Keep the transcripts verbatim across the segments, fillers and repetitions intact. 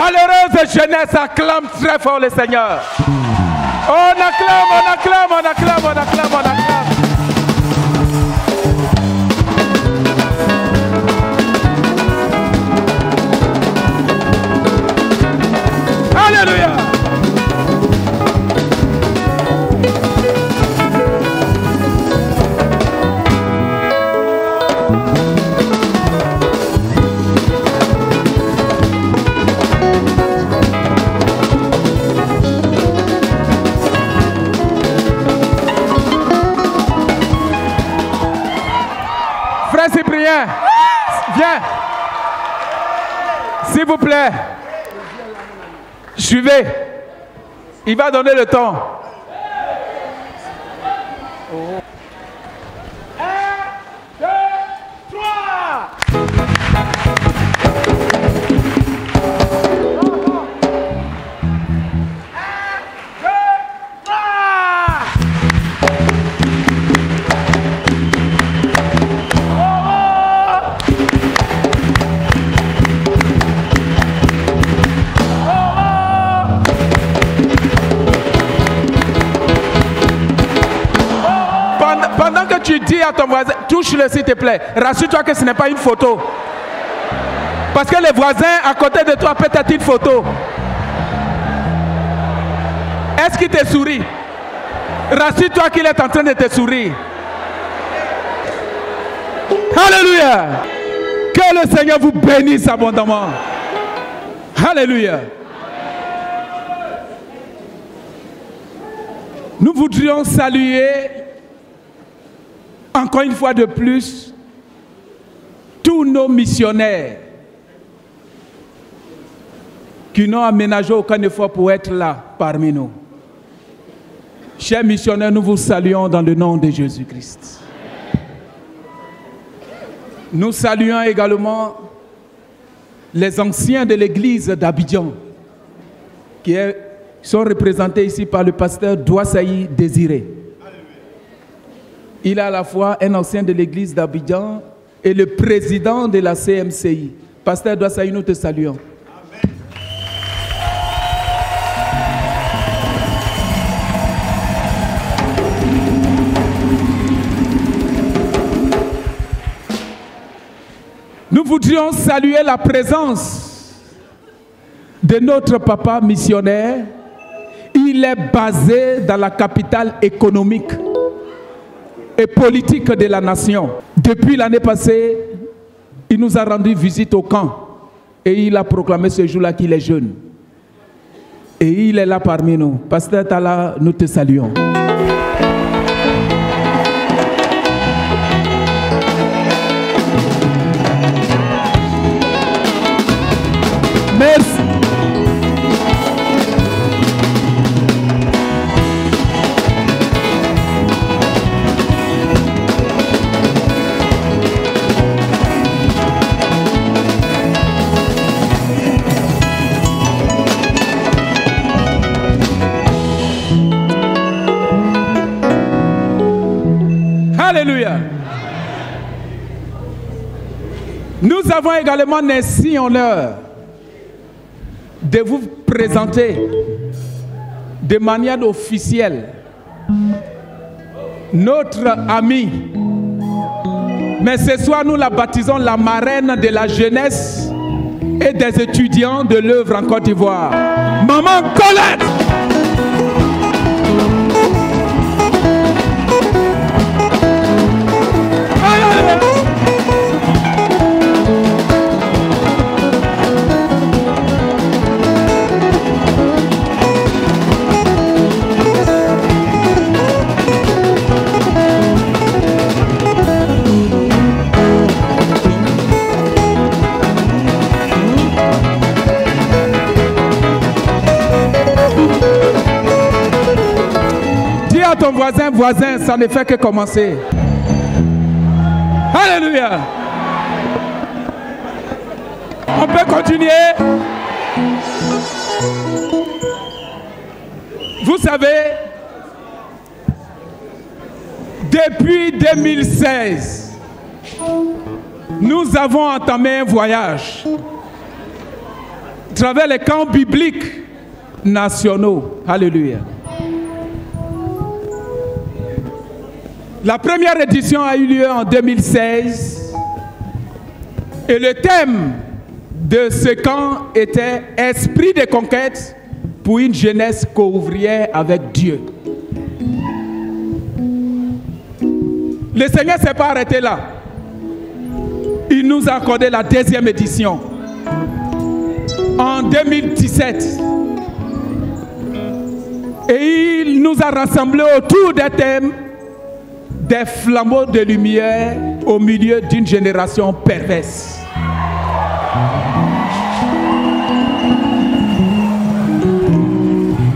Chaleureuse jeunesse acclame très fort le Seigneur. On acclame, on acclame, on acclame, on acclame, on acclame. Alléluia. Frère Cyprien, viens. S'il vous plaît. Suivez, il va donner le temps. un, deux, trois. Tu dis à ton voisin, touche-le s'il te plaît. Rassure-toi que ce n'est pas une photo. Parce que les voisins à côté de toi peut-être une photo. Est-ce qu'il te sourit? Rassure-toi qu'il est en train de te sourire. Alléluia. Que le Seigneur vous bénisse abondamment. Alléluia. Nous voudrions saluer encore une fois de plus, tous nos missionnaires qui n'ont aménagé aucun effort pour être là parmi nous. Chers missionnaires, nous vous saluons dans le nom de Jésus-Christ. Nous saluons également les anciens de l'église d'Abidjan qui sont représentés ici par le pasteur Douassi Désiré. Il est à la fois un ancien de l'église d'Abidjan et le président de la C M C I. Pasteur Douassi, nous te saluons. Amen. Nous voudrions saluer la présence de notre papa missionnaire. Il est basé dans la capitale économique et politique de la nation. Depuis l'année passée, il nous a rendu visite au camp et il a proclamé ce jour-là qu'il est jeune. Et il est là parmi nous. Pasteur Tala, nous te saluons. Merci. Nous avons également ainsi l'honneur de vous présenter de manière officielle notre amie, mais ce soir nous la baptisons la marraine de la jeunesse et des étudiants de l'œuvre en Côte d'Ivoire, Maman Colette. Ton voisin, voisin, ça ne fait que commencer. Alléluia. On peut continuer. Vous savez, depuis deux mille seize, nous avons entamé un voyage. travers les camps bibliques nationaux. Alléluia. La première édition a eu lieu en deux mille seize et le thème de ce camp était « Esprit de conquête pour une jeunesse couvrière avec Dieu ». Le Seigneur ne s'est pas arrêté là. Il nous a accordé la deuxième édition en deux mille dix-sept. Et il nous a rassemblés autour des thèmes des flambeaux de lumière au milieu d'une génération perverse.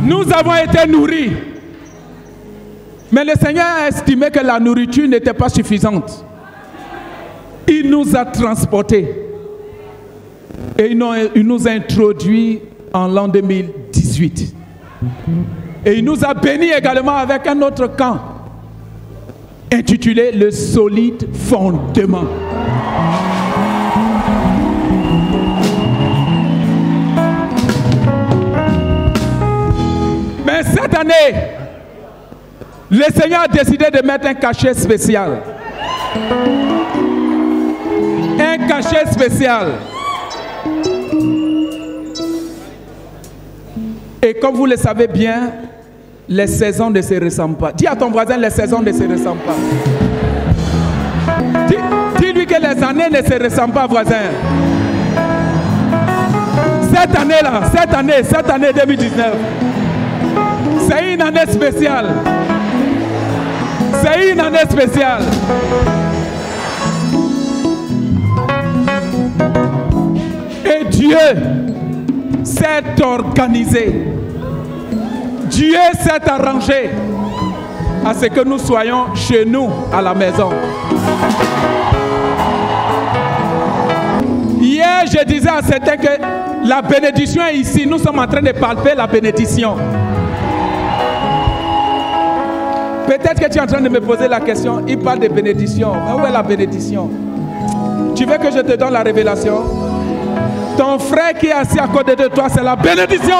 Nous avons été nourris, mais le Seigneur a estimé que la nourriture n'était pas suffisante. Il nous a transportés et il nous a introduits en l'an deux mille dix-huit. Et il nous a bénis également avec un autre camp intitulé le solide fondement. Mais cette année, le Seigneur a décidé de mettre un cachet spécial. Un cachet spécial. Et comme vous le savez bien, les saisons ne se ressemblent pas. Dis à ton voisin, les saisons ne se ressemblent pas. Dis-lui que les années ne se ressemblent pas, voisin. Cette année-là, cette année, cette année deux mille dix-neuf, c'est une année spéciale. C'est une année spéciale. Et Dieu s'est organisé. Dieu s'est arrangé à ce que nous soyons chez nous à la maison. Hier, je disais à certains que la bénédiction est ici. Nous sommes en train de palper la bénédiction. Peut-être que tu es en train de me poser la question. Il parle de bénédiction. Mais où est la bénédiction? Tu veux que je te donne la révélation? Ton frère qui est assis à côté de toi, c'est la bénédiction.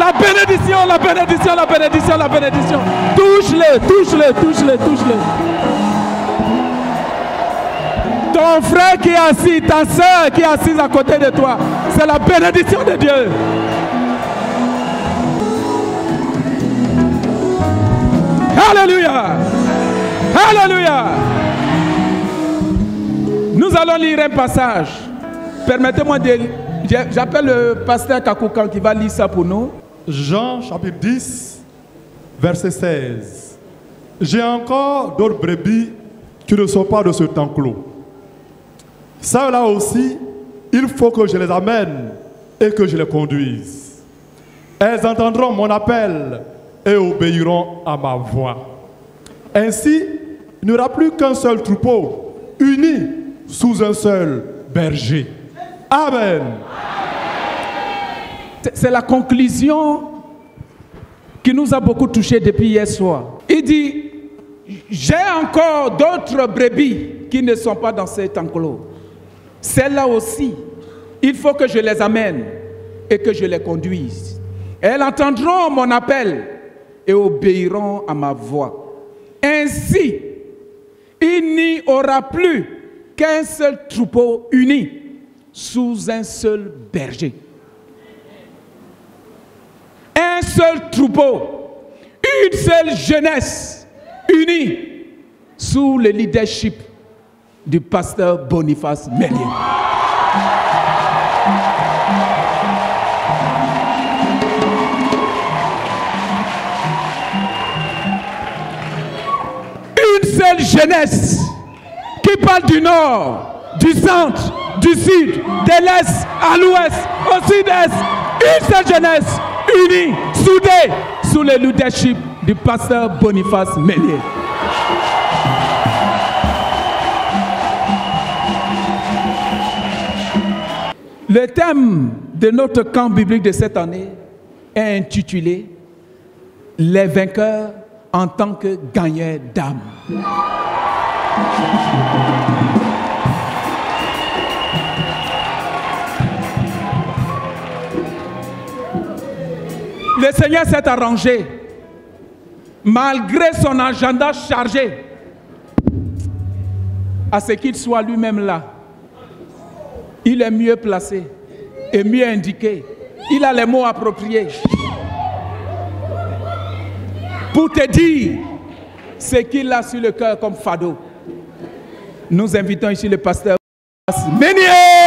La bénédiction, la bénédiction, la bénédiction, la bénédiction. Touche-le, touche-le, touche-le, touche-le. Ton frère qui est assis, ta soeur qui est assise à côté de toi, c'est la bénédiction de Dieu. Alléluia! Alléluia! Nous allons lire un passage. Permettez-moi de... J'appelle le pasteur Kakoukan qui va lire ça pour nous. Jean chapitre dix, verset seize. J'ai encore d'autres brebis qui ne sont pas de ce temps clos. Ça là aussi, il faut que je les amène et que je les conduise. Elles entendront mon appel et obéiront à ma voix. Ainsi, il n'y aura plus qu'un seul troupeau, uni sous un seul berger. Amen. C'est la conclusion qui nous a beaucoup touchés depuis hier soir. Il dit, j'ai encore d'autres brebis qui ne sont pas dans cet enclos. Celles-là aussi, il faut que je les amène et que je les conduise. Elles entendront mon appel et obéiront à ma voix. Ainsi, il n'y aura plus qu'un seul troupeau uni sous un seul berger. Un seul troupeau, une seule jeunesse unie sous le leadership du pasteur Boniface Menye. Une seule jeunesse qui parle du nord, du centre, du sud, de l'est à l'ouest, au sud-est, une seule jeunesse unie, soudée, sous le leadership du pasteur Boniface Menye. Le thème de notre camp biblique de cette année est intitulé « Les vainqueurs en tant que gagnants d'âme ». Le Seigneur s'est arrangé, malgré son agenda chargé, à ce qu'il soit lui-même là. Il est mieux placé et mieux indiqué. Il a les mots appropriés pour te dire ce qu'il a sur le cœur comme fado. Nous invitons ici le pasteur Menye.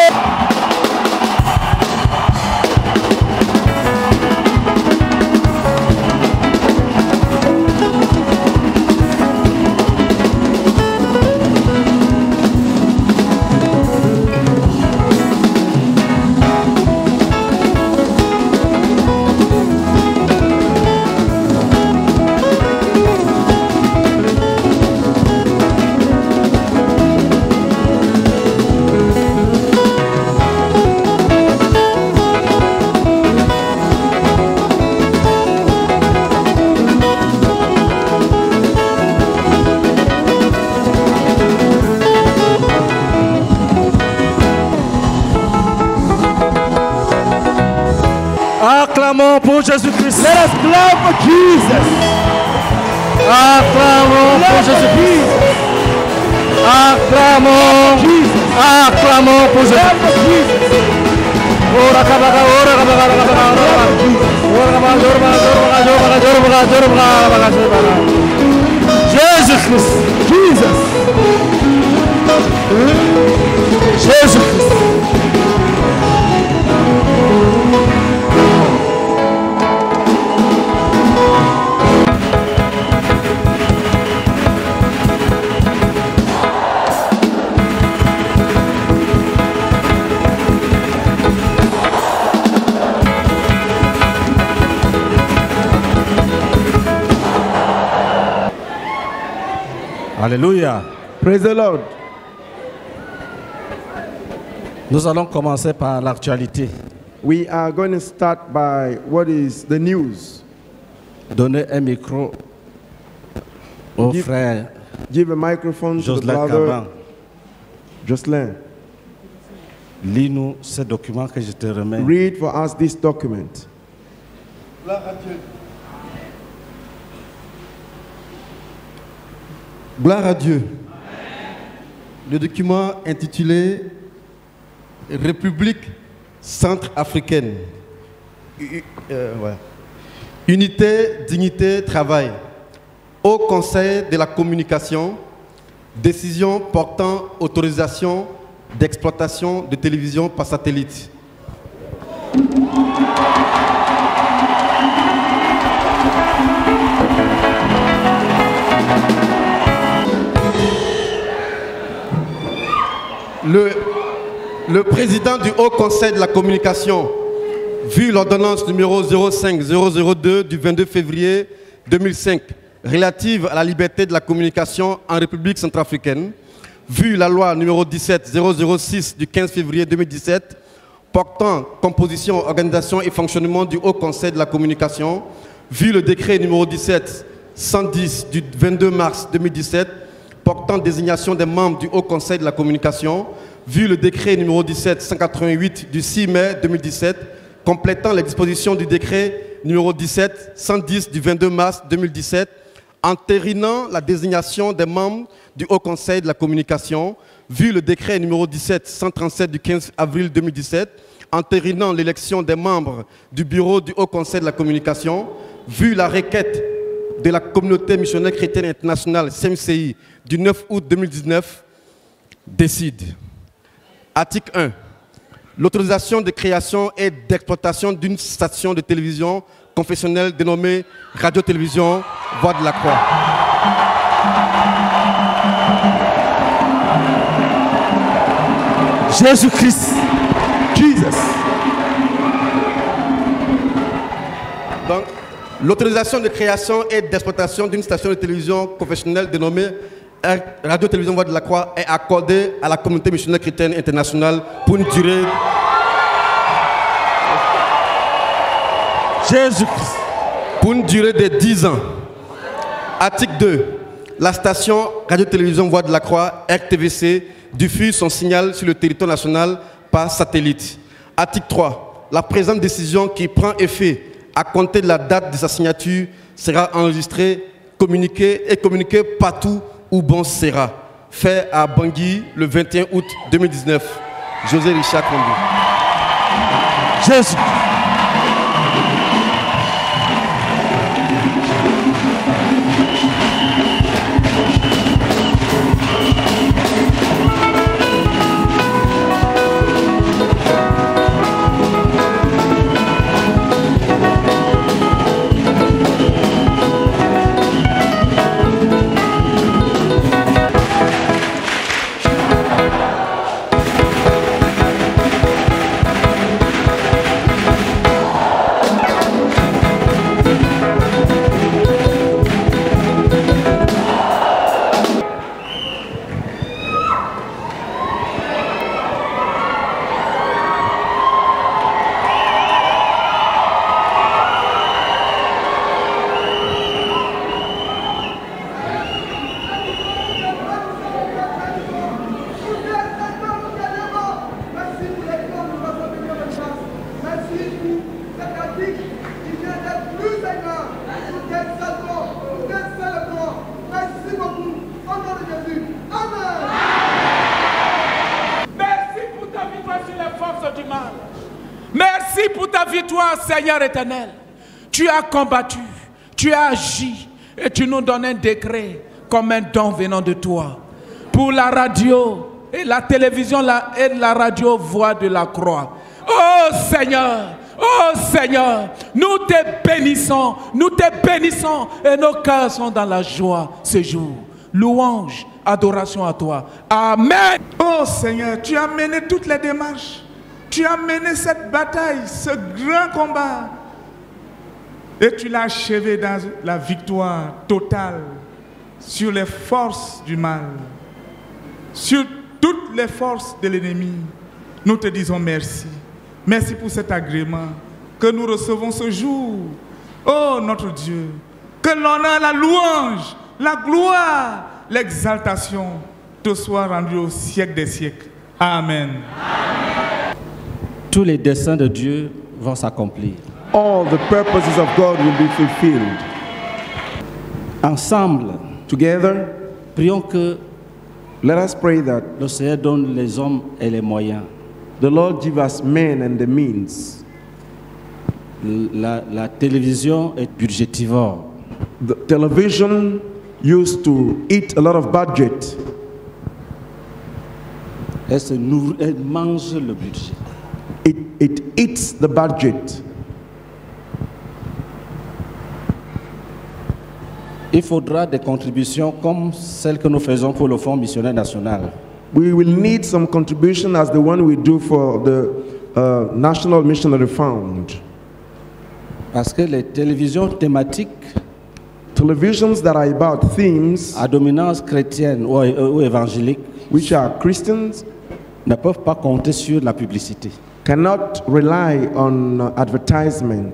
Pour Jésus-Christ. Let us clap for Jesus. Acclamons pour Jésus-Christ. Acclamons. Acclamons pour Jésus-Christ. Jésus-Christ. Jesus. Jésus-Christ. Alléluia. Praise the Lord. Nous allons commencer par l'actualité. We are going to start by what is the news. Donnez un micro au give, frère. Give a microphone Jocelyn to the brother. Jocelyn. Lis-nous ce document que je te remets. Read for us this document. Gloire à Dieu. Gloire à Dieu. Amen. Le document intitulé République centrafricaine. Euh, ouais. Unité, dignité, travail. Au Conseil de la communication, décision portant autorisation d'exploitation de télévision par satellite. Le, le président du Haut Conseil de la communication, vu l'ordonnance numéro zéro cinq zéro zéro deux du vingt-deux février deux mille cinq relative à la liberté de la communication en République centrafricaine, vu la loi numéro dix-sept zéro zéro six du quinze février deux mille dix-sept portant composition, organisation et fonctionnement du Haut Conseil de la communication, vu le décret numéro dix-sept cent dix du vingt-deux mars deux mille dix-sept portant désignation des membres du Haut Conseil de la communication, vu le décret numéro dix-sept cent quatre-vingt-huit du six mai deux mille dix-sept, complétant les dispositions du décret numéro dix-sept cent dix du vingt-deux mars deux mille dix-sept, entérinant la désignation des membres du Haut Conseil de la communication, vu le décret numéro dix-sept cent trente-sept du quinze avril deux mille dix-sept, entérinant l'élection des membres du bureau du Haut Conseil de la communication, vu la requête de la communauté missionnaire chrétienne internationale C M C I du neuf août deux mille dix-neuf décide. Article un. L'autorisation de création et d'exploitation d'une station de télévision confessionnelle dénommée Radio-Télévision Voix de la Croix. Jésus-Christ. Jesus. Donc, l'autorisation de création et d'exploitation d'une station de télévision confessionnelle dénommée Radio-Télévision Voix de la Croix est accordée à la communauté missionnaire chrétienne internationale pour une durée. Jésus-Christ. Pour une durée de dix ans. Article deux. La station Radio-Télévision Voix de la Croix, R T V C, diffuse son signal sur le territoire national par satellite. Article trois. La présente décision qui prend effet à compter de la date de sa signature, sera enregistré, communiqué et communiqué partout où bon sera. Fait à Bangui le vingt et un août deux mille dix-neuf. José Richard Condé. Jésus. Seigneur éternel, tu as combattu, tu as agi et tu nous donnes un décret comme un don venant de toi pour la radio et la télévision la, et la radio Voix de la Croix. Oh Seigneur, oh Seigneur, nous te bénissons, nous te bénissons et nos cœurs sont dans la joie ce jour. Louange, adoration à toi. Amen. Oh Seigneur, tu as mené toutes les démarches. Tu as mené cette bataille, ce grand combat. Et tu l'as achevé dans la victoire totale sur les forces du mal, sur toutes les forces de l'ennemi. Nous te disons merci. Merci pour cet agrément que nous recevons ce jour. Oh notre Dieu, que l'honneur, la louange, la gloire, l'exaltation te soient rendus au siècle des siècles. Amen. Amen. Tous les desseins de Dieu vont s'accomplir. All the purposes of God will be fulfilled. Ensemble, together, prions que let us pray that le Seigneur donne les hommes et les moyens. The Lord give us men and the means. La, la télévision est budgétivore. The television used to eat a lot of budget. Elle, se nourrit, elle mange le budget. It, it eats the budget. Il faudra des contributions comme celles que nous faisons pour le Fonds missionnaire national. We will need some contribution as the one we do for the uh, National Missionary Fund. Parce que les télévisions thématiques, televisions that are about themes, à dominance chrétienne ou, ou évangélique, which are Christians, ne peuvent pas compter sur la publicité. Cannot rely on advertisement.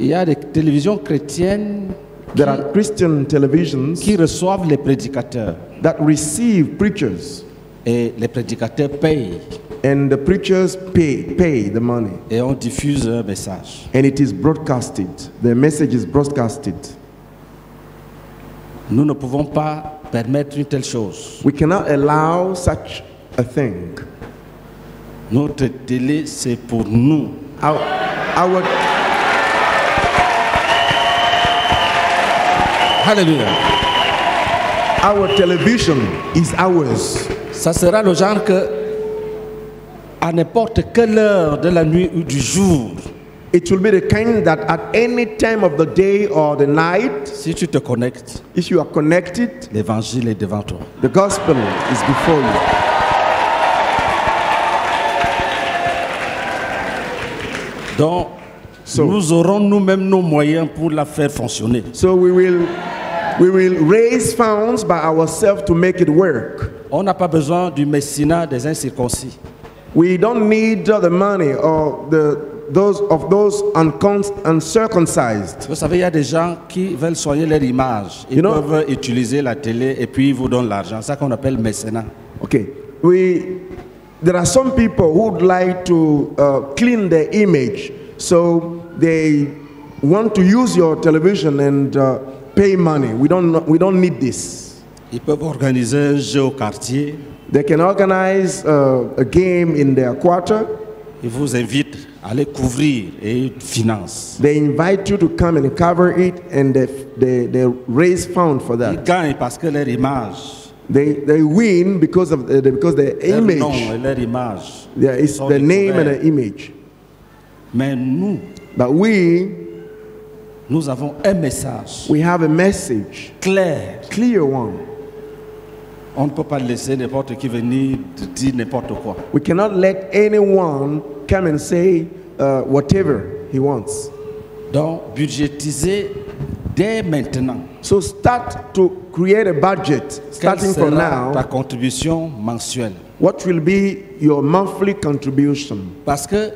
Il y a des télévisions chrétiennes qui, There are Christian televisions qui reçoivent les prédicateurs. That receive preachers. Et les prédicateurs payent. And the preachers pay, pay the money. Et on diffuse un message. And it is broadcasted. The message is broadcasted. Nous ne pouvons pas permettre une telle chose. We cannot allow such a thing. Notre télé, c'est pour nous. Our, our... Hallelujah. Our television is ours. Ça sera le genre que, à n'importe quelle heure de la nuit ou du jour, it will be the kind that at any time of the day or the night, si tu te connectes, if you are connected, l'évangile est devant toi. The gospel is before you. Donc, so, nous aurons nous-mêmes nos moyens pour la faire fonctionner. So we will, we will raise funds by ourselves to make it work. On n'a pas besoin du mécénat des incirconcis. We don't need the money or the, those of those uncircumcised. Vous savez, il y a des gens qui veulent soigner leur image. Ils you peuvent know? utiliser la télé et puis ils vous donnent l'argent. C'est ça qu'on appelle mécénat. Ok. We... There are some people who would like to uh, clean their image, so they want to use your television and uh, pay money. We don't, we don't need this. Ils peuvent organiser un jeu au quartier. They can organize uh, a game in their quarter. Ils vous invitent à les couvrir et ils financent. They invite you to come and cover it and they, they, they raise funds for that. Ils gagnent parce que leur image. They, they win because of the, because their image. Leur nom et leur image. Yeah, it's the name and the image. Mais nous, but we, nous avons un message. We have a message. Clair. Clear one. On ne peut pas laisser n'importe qui venir dire n'importe quoi. We cannot let anyone come and say uh, whatever he wants. Donc, budgétiser dès maintenant. So start to create a budget starting from now. Quelle sera ta contribution mensuelle? What will be your monthly contribution? Parce que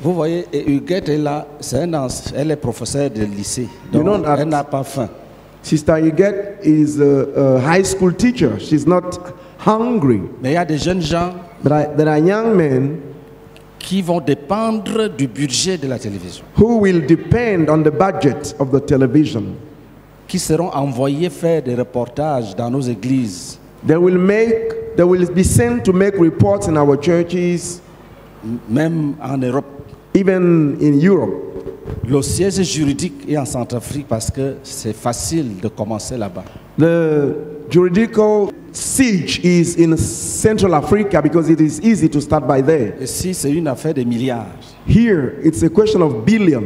vous voyez, Huguette est là, c'est un, elle est professeure de lycée, donc you know, elle n'a pas faim. Sister Huguette is a, a high school teacher. She's not hungry. Mais il y a des jeunes gens, but I, there are young men, qui vont dépendre du budget de la télévision. Who will depend on the budget of the television? Qui seront envoyés faire des reportages dans nos églises. They will make, they will be sent to make reports in our churches. Même en Europe. Even in Europe. Le siège juridique est en Centrafrique parce que c'est facile de commencer là-bas. The juridical siege is in Central Africa because it is easy to start by there. Ici, c'est une affaire de milliards. Here, it's a question of billion.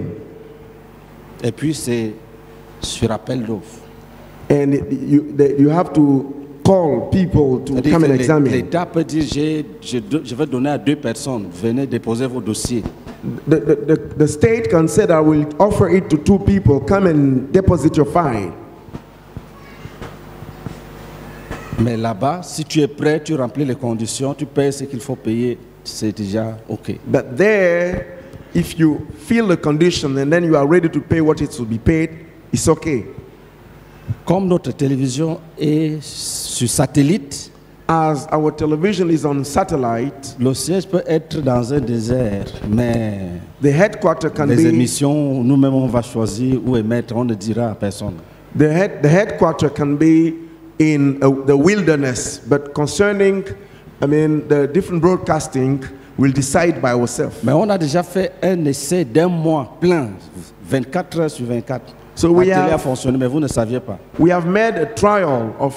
Et puis c'est sur appel d'offres. And you, you have to call people to come and examine. L'État peut dire, je, je, je vais donner à deux personnes, venez déposer vos dossiers. The, the, the, the state can say that I will offer it to two people, come and deposit your fine. Mais là-bas, si tu es prêt, tu remplis les conditions, tu payes ce qu'il faut payer, c'est déjà OK. But there, if you fill the condition and then you are ready to pay what it should be paid, it's OK. Comme notre télévision est sur satellite, as our television is on satellite, le siège peut être dans un désert, mais the headquarter can les be, émissions, nous-mêmes on va choisir où émettre, on ne dira à personne. The, head, the headquarter can be in a, the wilderness, but concerning, I mean, the different broadcasting will decide by ourselves. Mais on a déjà fait un essai d'un mois plein, vingt-quatre heures sur vingt-quatre. So we have, a fonctionné, mais vous ne saviez pas. We have made a trial of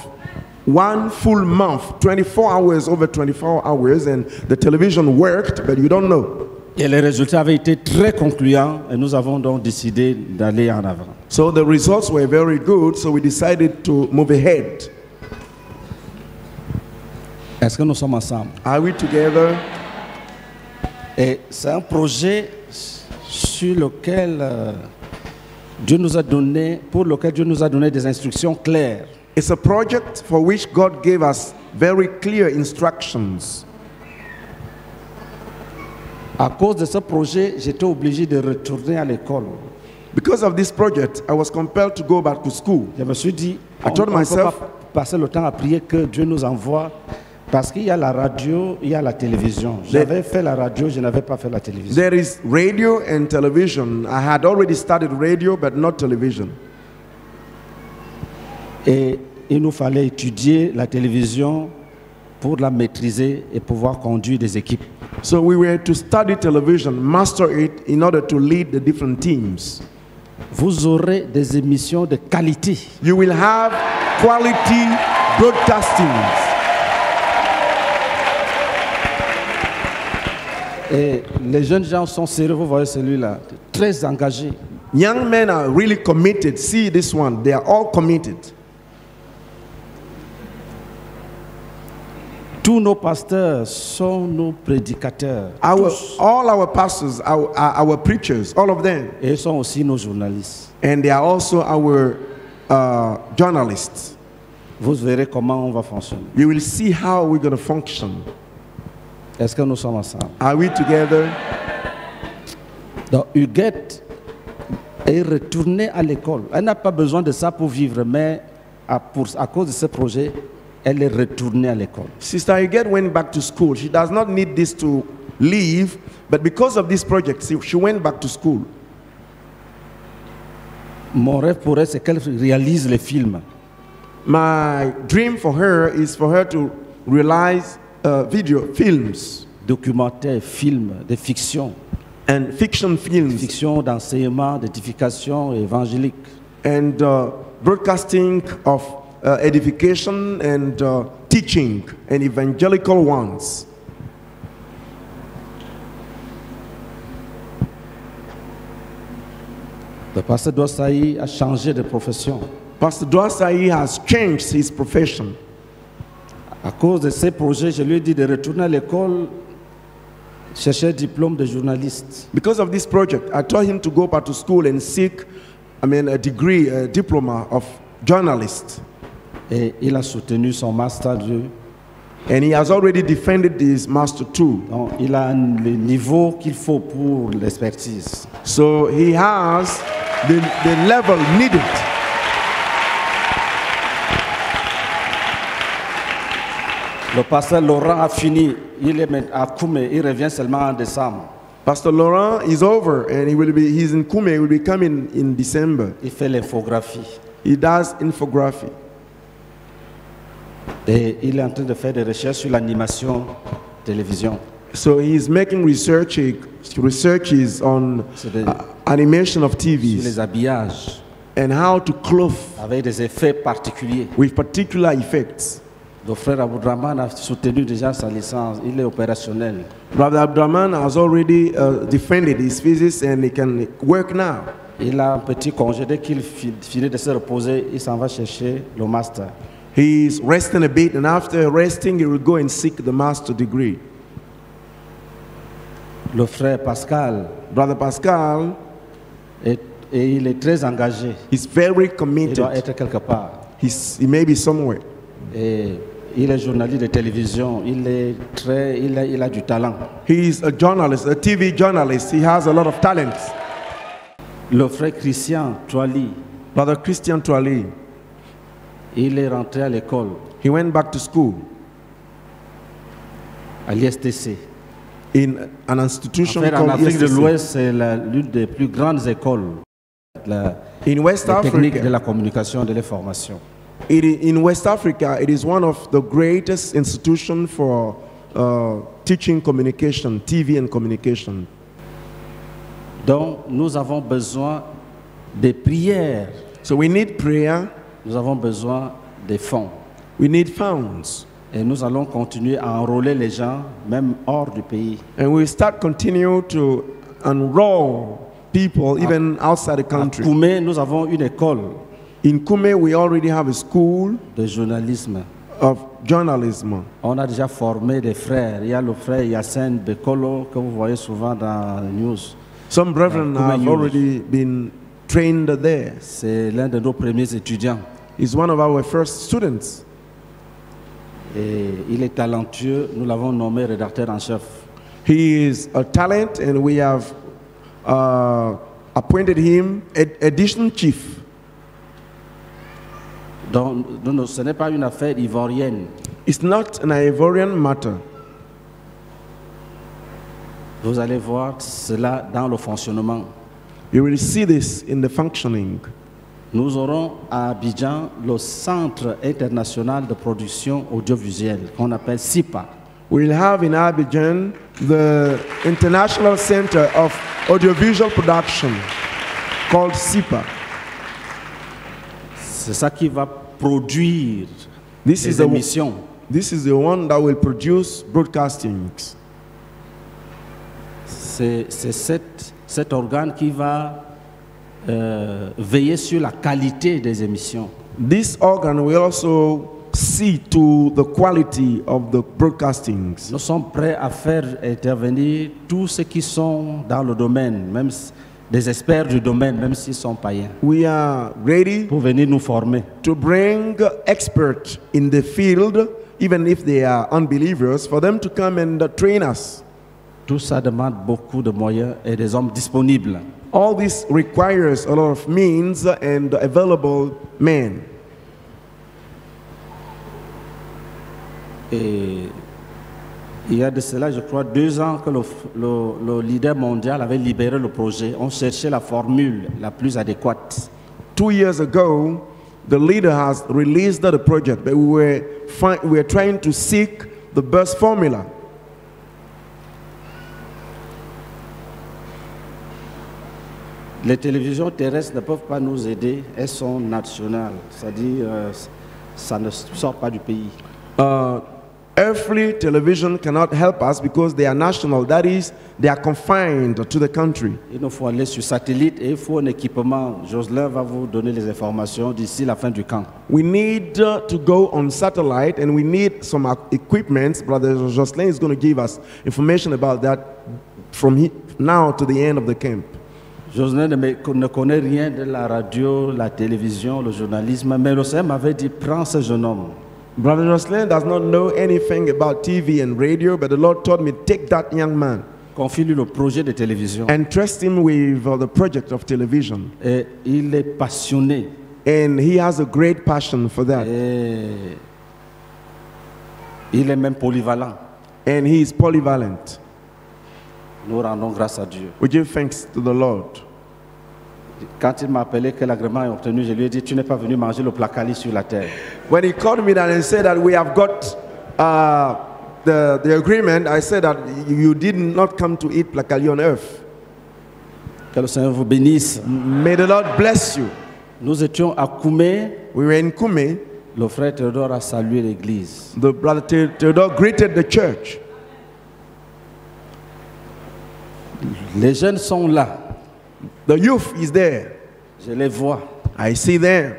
one full month, twenty-four hours over twenty-four hours, and the television worked, but you don't know. Et les résultats avaient été très concluants, et nous avons donc décidé d'aller en avant. So the results were very good, so we decided to move ahead. Est-ce que nous sommes ensemble? Are we together? Et c'est un projet sur lequel euh, Dieu nous a donné, pour lequel Dieu nous a donné des instructions claires. It's a project for which God gave us very clear instructions. À cause de ce projet, j'étais obligé de retourner à l'école. Because of this project, I was compelled to go back to school. Je me suis dit, I told myself, on ne peut pas passer le temps à prier que Dieu nous envoie, parce qu'il y a la radio, il y a la télévision. J'avais fait la radio, je n'avais pas fait la télévision. There is radio and television. I had already started radio, but not television. Et il nous fallait étudier la télévision pour la maîtriser et pouvoir conduire des équipes. So we were to study television, master it in order to lead the different teams. Vous aurez des émissions de qualité. You will have quality broadcasting. Et les jeunes gens sont sérieux, vous voyez celui-là, très engagés. Young men are really committed. See this one, they are all committed. Tous nos pasteurs sont nos prédicateurs. Our, all our pastors are our, our preachers, all of them. Et ils sont aussi nos journalistes. And they are also our uh, journalists. Vous verrez comment on va fonctionner. You will see how we're going to function. Est-ce que nous sommes ensemble? Are we together? Donc Huguette est retournée à l'école. Elle n'a pas besoin de ça pour vivre, mais à, pour, à cause de ce projet, elle est retournée à l'école. Sister Huguette went back to school. She does not need this to leave, but because of this project, she went back to school. Mon rêve pour elle, c'est qu'elle réalise les films. My dream for her is for her to realize uh, video films, documentaires, films, de fiction, and fiction films, fiction d'enseignement, d'édification évangélique, and uh, broadcasting of uh, edification and uh, teaching and evangelical ones. Le pasteur Douassi a changé de profession. Pasteur Douassi has changed his profession. À cause de ces projets, je lui ai dit de retourner à l'école, chercher un diplôme de journaliste. Because of this project, I told him to go back to school and seek, I mean, a degree, a diploma of journalist. Et il a soutenu son master deux. And he has already defended his master too. Donc, il a le niveau qu'il faut pour l'expertise. So he has the, the level needed. Le pasteur Laurent a fini. Il est à Koumé. Il revient seulement en décembre. Pastor Laurent is over and he will be. He's in Koumé. He will be coming in December. Il fait l'infographie. He does infography. Et il est en train de faire des recherches sur l'animation télévision. So he is making research, researches on des, uh, animation of T Vs. Sur les habillages. And how to clothe. Avec des effets particuliers. With particular effects. Le frère Abdraman a soutenu déjà sa licence. Il est opérationnel. Brother Abdraman has already uh, defended his thesis and he can work now. Il a un petit congé. Dès qu'il finit de se reposer, il s'en va chercher le master. He's resting a bit, and after resting, he will go and seek the master degree. Le frère Pascal, brother Pascal, est, et il est très engagé. He's very committed. Il doit être quelque part. He's, he may be somewhere. Et il est journaliste de télévision. Il est très, il a, il a du talent. He is a journalist, a T V journalist. He has a lot of talent. Le frère Christian Twally, brother Christian Twally. Il est rentré à l'école. He went back to school. À l'I S T C. In an institution en fait, called en Afrique I S T C. De l'Ouest, c'est l'une des plus grandes écoles. La, in West Africa, technique de la communication, de l'information. In West Africa, it is one of the greatest institutions for uh, teaching communication, T V and communication. Donc, nous avons besoin de prières. So we need prayer. Nous avons besoin des fonds. We need funds. Et nous allons continuer à enrôler les gens, même hors du pays. And we start continue to enroll people à, even outside the country. À Koumé, nous avons une école. In Koumé, we already have a school de journalisme. Of journalism. On a déjà formé des frères. Il y a le frère Yassine Bekolo que vous voyez souvent dans les news. Some brethren have news. Already been trained there. C'est l'un de nos premiers étudiants. He's one of our first students. Et il est talentueux. Nous l'avons nommé rédacteur en chef. He is a talent, and we have uh, appointed him edition chief. Donc, non, ce n'est pas une affaire ivoirienne. It's not an Ivorian matter. Vous allez voir cela dans le fonctionnement. You will see this in the functioning. Nous aurons à Abidjan le Centre international de production audiovisuelle qu'on appelle SIPA. We'll have in Abidjan the International Center of Audiovisual Production called SIPA. C'est ça qui va produire this les is émissions. The, this is the one that will produce broadcastings. C'est cette cet organe qui va euh, veiller sur la qualité des émissions. This organ will also see to the quality of the broadcastings. Nous sommes prêts à faire intervenir tous ceux qui sont dans le domaine, même des experts du domaine, même s'ils sont païens. We are ready pour venir nous former. To bring experts in the field, even if they are unbelievers, for them to come and train us. Tout ça demande beaucoup de moyens et des hommes disponibles. All this requires a lot of means and available men. Et il y a de cela, je crois, deux ans que le, le, le leader mondial avait libéré le projet. On cherchait la formule la plus adéquate. two years ago, the leader has released the project, but we were, find, we were trying to seek the best formula. Les télévisions terrestres ne peuvent pas nous aider, elles sont nationales, c'est-à-dire euh, ça ne sort pas du pays. Uh, earthly television cannot help us because they are national, that is, they are confined to the country. Il nous faut aller sur satellite et il faut un équipement. Jocelyn va vous donner les informations d'ici la fin du camp. We need uh, to go on satellite and we need some equipment. Brother Jocelyn is going to give us information about that from he now to the end of the camp. Jocelyn ne connaît rien de la radio, la télévision, le journalisme, mais le Seigneur m'avait dit, prends ce jeune homme. Brother Jocelyn does not know anything about T V and radio, but the Lord told me, take that young man. Confie-lui le projet de télévision. And trust him with uh, the project of television. Et il est passionné. And he has a great passion for that. Et il est même polyvalent. And he is polyvalent. Nous rendons grâce à Dieu. We give thanks to the Lord. Quand il m'a appelé que l'agrément est obtenu, je lui ai dit, tu n'es pas venu manger le placali sur la terre. When he called me that and said that we have got uh, the, the agreement, I said that you did not come to eat placali on earth. Que le Seigneur vous bénisse. May the Lord bless you. Nous étions à Koumé. We were in Koumé. Le frère Theodore a salué l'église. The brother Theodore greeted the church. Les jeunes sont là. The youth is there. Je les vois. I see them.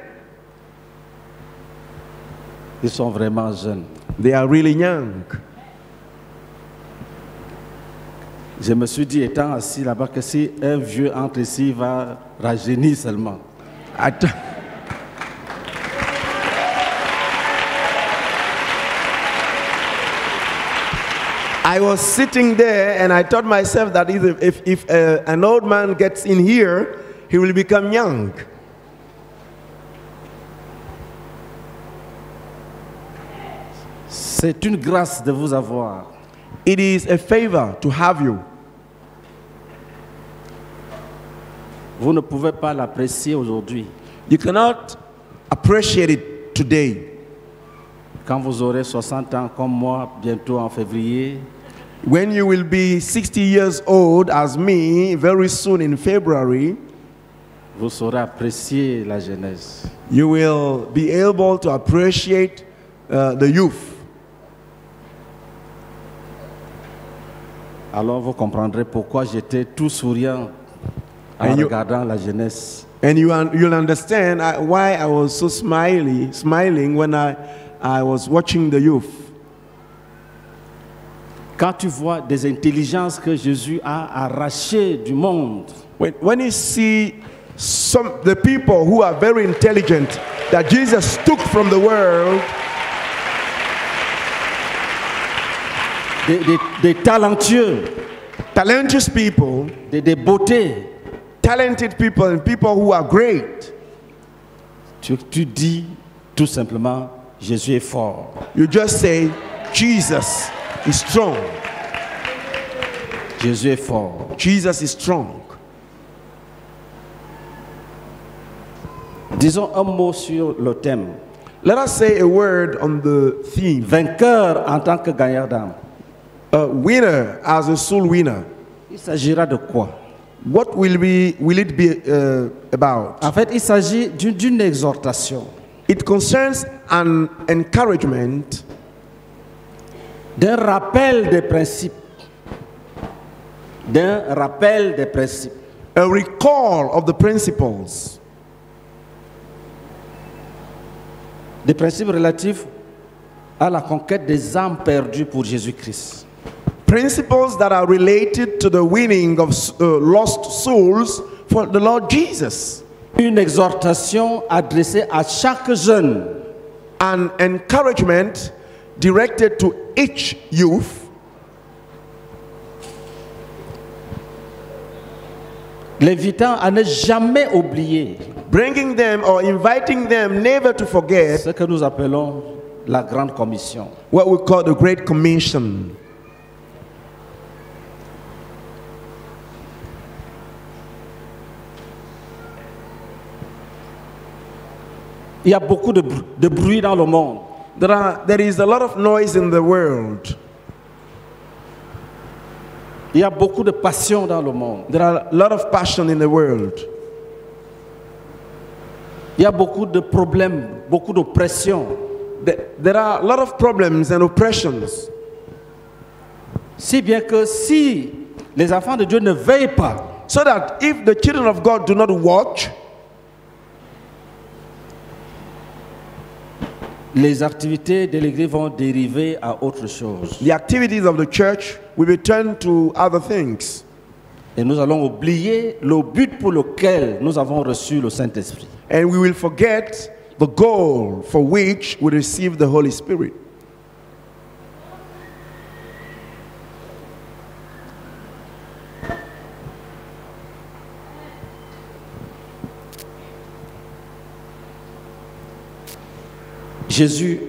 Ils sont vraiment jeunes. They are really young. Je me suis dit, étant assis là-bas, que si un vieux entre ici, il va rajeunir seulement. Attends. I was sitting there and I thought myself that if, if, if uh, an old man gets in here, he will become young. C'est une grâce de vous avoir. It is a favor to have you. Vous ne pouvez pas l'apprécier aujourd'hui. You cannot appreciate it today. Quand vous aurez soixante ans comme moi, bientôt en février. When you will be sixty years old as me, very soon in February, vous saurez apprécier la jeunesse. You will be able to appreciate uh, the youth. Alors vous comprendrez pourquoi j'étais tout souriant en and regardant you, la jeunesse. And you un, you'll understand why I was so smiley, smiling when I I was watching the youth. Quand tu vois des intelligences que Jésus a arrachées du monde, when, when you see some the people who are very intelligent that Jesus took from the world, des, des, des talentueux, talented people, des, des beautés, talented people and people who are great, tu, tu dis tout simplement, Jésus est fort. You just say, Jesus is strong. Jésus est fort. Jesus is strong. Disons un mot sur le thème. Let us say a word on the theme. Vainqueur en tant que gagnant d'âme. A winner as a soul winner. Il s'agira de quoi? What will be, will it be uh, about? En fait, il s'agit d'une exhortation. It concerns an encouragement, d'un rappel des principes, d'un rappel des principes, a recall of the principles, des principes relatifs à la conquête des âmes perdues pour Jésus-Christ, principles that are related to the winning of uh, lost souls for the Lord Jesus. Une exhortation adressée à chaque jeune. An encouragement directed to each youth. L'invitant à ne jamais oublier. Bringing them or inviting them never to forget. Ce que nous appelons la grande commission. What we call the Great Commission. Il y a beaucoup de, de bruit dans le monde. There, are, there is a lot of noise in the world. Il y a beaucoup de passion dans le monde. There are a lot of passion in the world. Il y a beaucoup de problèmes, beaucoup d'oppression. There are a lot of problems and oppressions. Si bien que si les enfants de Dieu ne veillent pas, so that if the children of God do not watch, les activités de l'église vont dériver à autre chose. The activities of the church will return to other things. Et nous allons oublier le but pour lequel nous avons reçu le Saint-Esprit. And we will forget the goal for which we receive the Holy Spirit. Jésus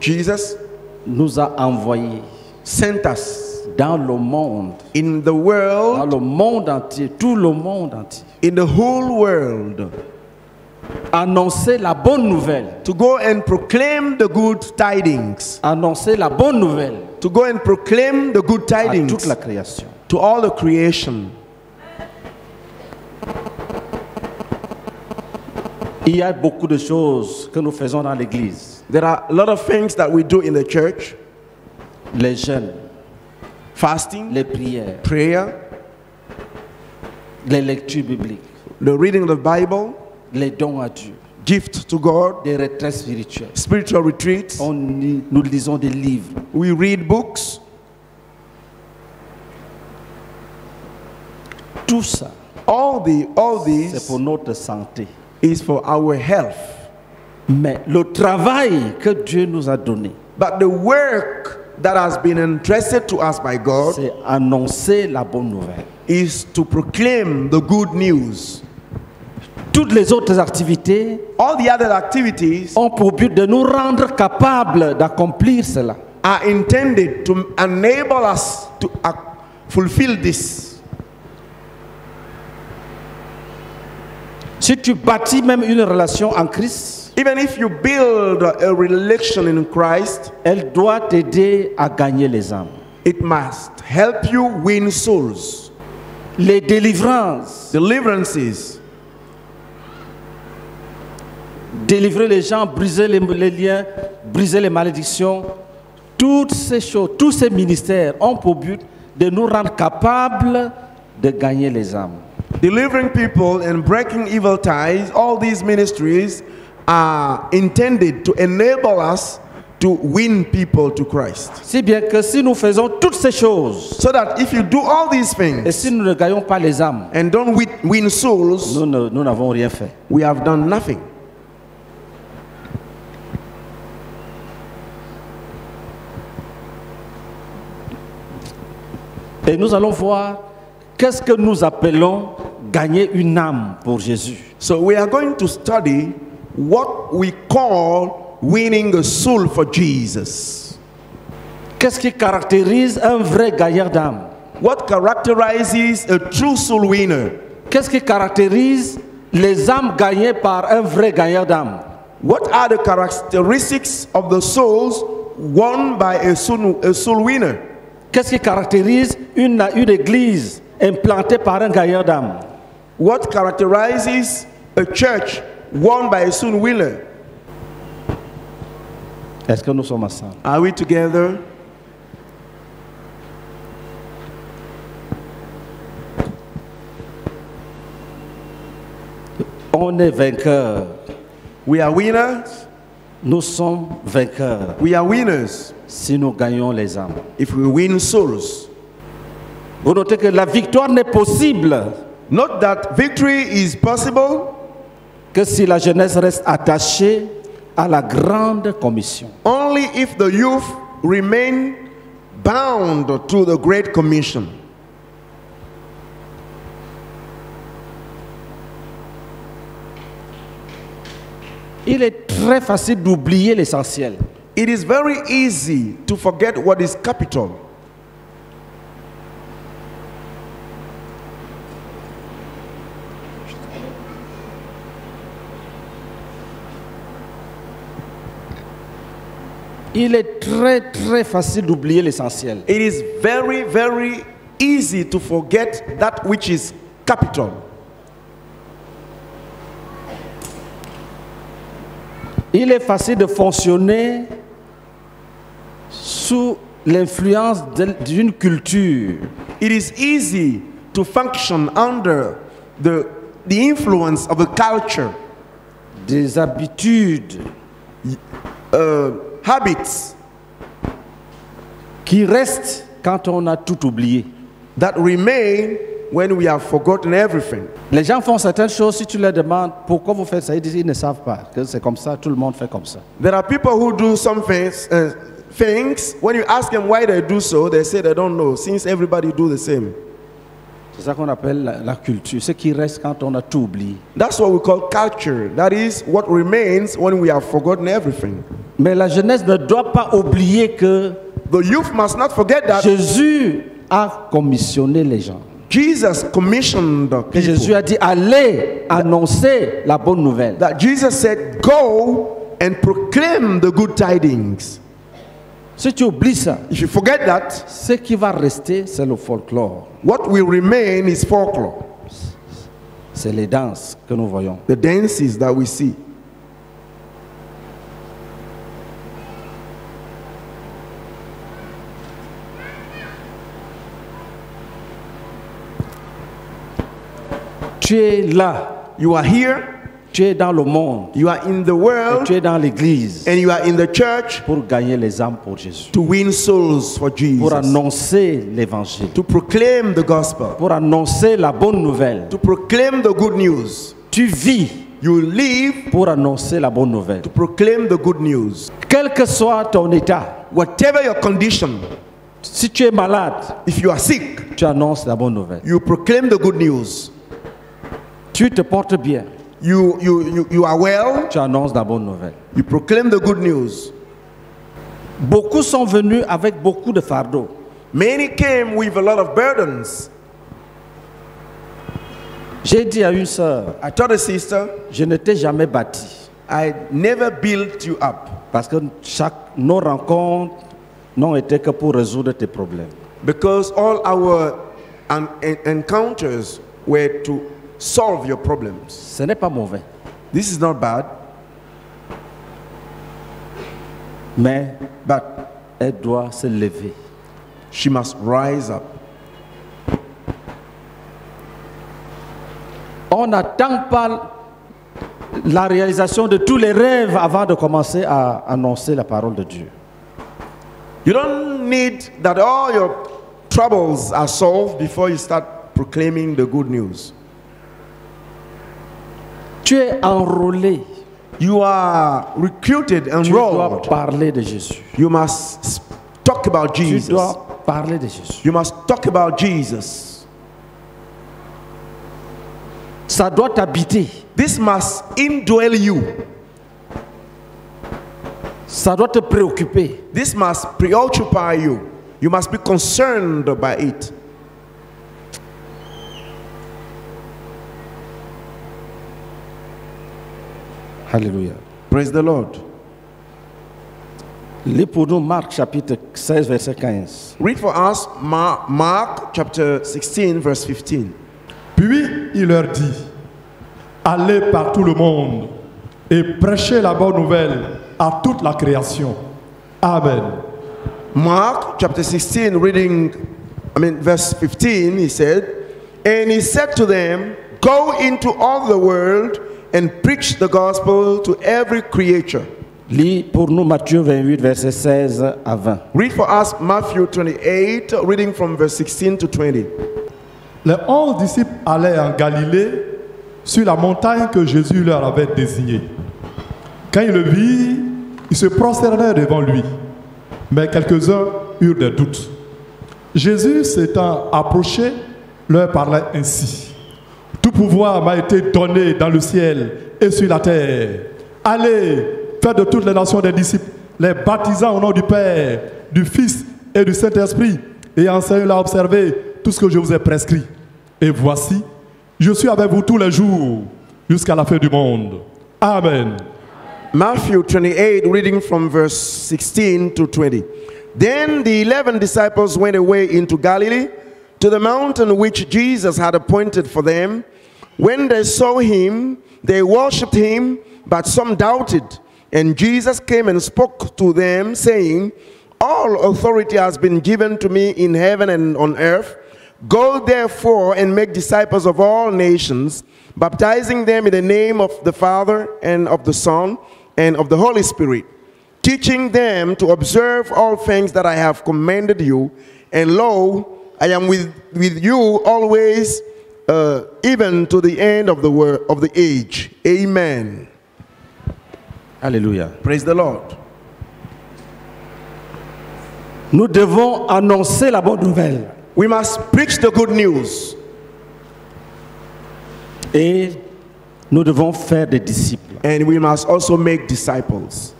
Jesus nous a envoyés, sent us dans le monde, in the world, dans le monde entier, tout le monde entier, in the whole world, annoncer la bonne nouvelle, to go and proclaim the good tidings, annoncer la bonne nouvelle, to go and proclaim the good tidings, à toute la création, to all the creation. Il y a beaucoup de choses que nous faisons dans l'église. There are a lot of things that we do in the church. Les jeûnes, fasting, les prières, prayer, les lectures bibliques, the reading of the Bible, les dons à Dieu, gift to God, des retraites spirituelles, spiritual retreats. On nous lisons des livres. We read books. Tout ça, all the all these, c'est pour notre santé. Is for our health. Mais le travail que Dieu nous a donné, but the work that has been entrusted to us by God, c'est annoncer la bonne nouvelle, is to proclaim the good news. Toutes les autres activités, all the other activities, ont pour but de nous rendre capables d'accomplir cela, are intended to enable us to fulfill this. Si tu bâtis même une relation en Christ, even if you build a relation in Christ, elle doit t'aider à gagner les âmes. It must help you win souls. Les délivrances, deliverances, délivrer les gens, briser les, les liens, briser les malédictions, toutes ces choses, tous ces ministères ont pour but de nous rendre capables de gagner les âmes. Delivering people and breaking evil ties, all these ministries are intended to enable us to win people to Christ. Si bien que si nous faisons toutes ces choses, so that if you do all these things, et si nous ne gagnons pas les âmes, and don't win souls, nous n'avons rien fait. We have done nothing. Et nous allons voir qu'est-ce que nous appelons gagner une âme pour Jésus. So we are going to study what we call winning a soul for Jesus. Qu'est-ce qui caractérise un vrai gagneur d'âme? What characterizes a true soul winner? Qu'est-ce qui caractérise les âmes gagnées par un vrai gagneur d'âme? What are the characteristics of the souls won by a soul, a soul winner? Qu'est-ce qui caractérise une, une église implantée par un gagneur d'âme? What characterizes a church won by a soul winner? Est-ce que nous sommes ensemble? Are we together? On est vainqueurs. We are winners. Nous sommes vainqueurs. We are winners. Si nous gagnons les âmes. If we win souls. Vous notez que la victoire n'est possible. Note that victory is possible. Que si la jeunesse reste attachée à la grande commission. Only if the youth remain bound to the great commission. Il est très facile d'oublier l'essentiel. It is very easy to forget what is capital. Il est très très facile d'oublier l'essentiel. It is very very easy to forget that which is capital. Il est facile de fonctionner sous l'influence d'une culture. It is easy to function under the the influence of a culture. Des habitudes, euh, habits, qui restent quand on a tout oublié. That remain when we have forgotten everything. Les gens font certaines choses, si tu leur demandes pourquoi vous faites ça, ils disent ils ne savent pas, que c'est comme ça, tout le monde fait comme ça. There are people who do some things, uh, things, when you ask them why they do so, they say they don't know, since everybody do the same. C'est ça qu'on appelle la, la culture, ce qui reste quand on a tout oublié. That's what we call culture. That is what remains when we have forgotten everything. Mais la jeunesse ne doit pas oublier que the youth must not forget that Jésus a commissionné les gens. Jesus commissioned the people. Et Jésus a dit allez annoncer la bonne nouvelle. That Jesus said go and proclaim the good tidings. Si tu oublies ça, if you forget that, ce qui va rester, c'est le folklore. What will remain is folklore. C'est les danses que nous voyons. The dances that we see. Tu es là. You are here. Tu es dans le monde. You are in the world. Et tu es dans l'église. And you are in the church. Pour gagner les âmes pour Jésus. To win souls for Jesus. Pour annoncer l'évangile. To proclaim the gospel. Pour annoncer la bonne nouvelle. To proclaim the good news. Tu vis. You live. Pour annoncer la bonne nouvelle. To proclaim the good news. Quel que soit ton état. Whatever your condition. Si tu es malade. If you are sick. Tu annonces la bonne nouvelle. You proclaim the good news. Tu te portes bien. You, you, you, you are well. Tu annonces la bonne nouvelle. You proclaim the good news. Beaucoup sont venus avec beaucoup de fardeaux. Many came with a lot of burdens. J'ai dit à une sœur, I told a sister, je ne t'ai jamais bâti. I never built you up. Parce que chaque, nos rencontres n'ont été que pour résoudre tes problèmes. Because all our encounters were to solve your problems. Ce n'est pas mauvais. This is not bad. Mais but elle doit se lever. She must rise up. On n'attend pas la réalisation de tous les rêves avant de commencer à annoncer la parole de Dieu. You don't need that all your troubles are solved before you start proclaiming the good news. Tu es enrôlé. You are recruited, enrolled. Tu dois parler de Jésus. You must talk about Jesus. Tu dois parler de Jésus. You must talk about Jesus. Ça doit t'habiter. This must indwell you. Ça doit te préoccuper. This must preoccupy you. You must be concerned by it. Alléluia. Praise the Lord. Lis pour nous Marc chapitre seize verset quinze. Read for us Mark, Mark chapter sixteen verse fifteen. Puis il leur dit, allez par tout le monde et prêchez la bonne nouvelle à toute la création. Amen. Mark chapter sixteen reading I mean verse fifteen, he said, and he said to them, go into all the world and preach the gospel to every creature. Lis pour nous Matthieu vingt-huit verset seize à vingt. Read for us Matthew twenty-eight reading from verse sixteen to twenty. Les onze disciples allaient en Galilée sur la montagne que Jésus leur avait désignée. Quand ils le virent, ils se prosternèrent devant lui. Mais quelques-uns eurent des doutes. Jésus s'étant approché, leur parlait ainsi. Tout pouvoir m'a été donné dans le ciel et sur la terre. Allez, faites de toutes les nations des disciples, les baptisant au nom du Père, du Fils et du Saint-Esprit, et enseignez-leur à observer tout ce que je vous ai prescrit. Et voici, je suis avec vous tous les jours, jusqu'à la fin du monde. Amen. Amen. Matthew twenty-eight, reading from verse sixteen to twenty. Then the eleven disciples went away into Galilee, to the mountain which Jesus had appointed for them. When they saw him, they worshipped him, but some doubted. And Jesus came and spoke to them, saying, "All authority has been given to me in heaven and on earth. Go therefore and make disciples of all nations, baptizing them in the name of the Father and of the Son and of the Holy Spirit, teaching them to observe all things that I have commanded you. And lo, I am with, with you always, uh, even to the end of the world, of the age." Amen. Alléluia. Praise the Lord. Nous devons annoncer la bonne nouvelle. We must preach the good news. Et nous devons faire des disciples. And we must also make disciples.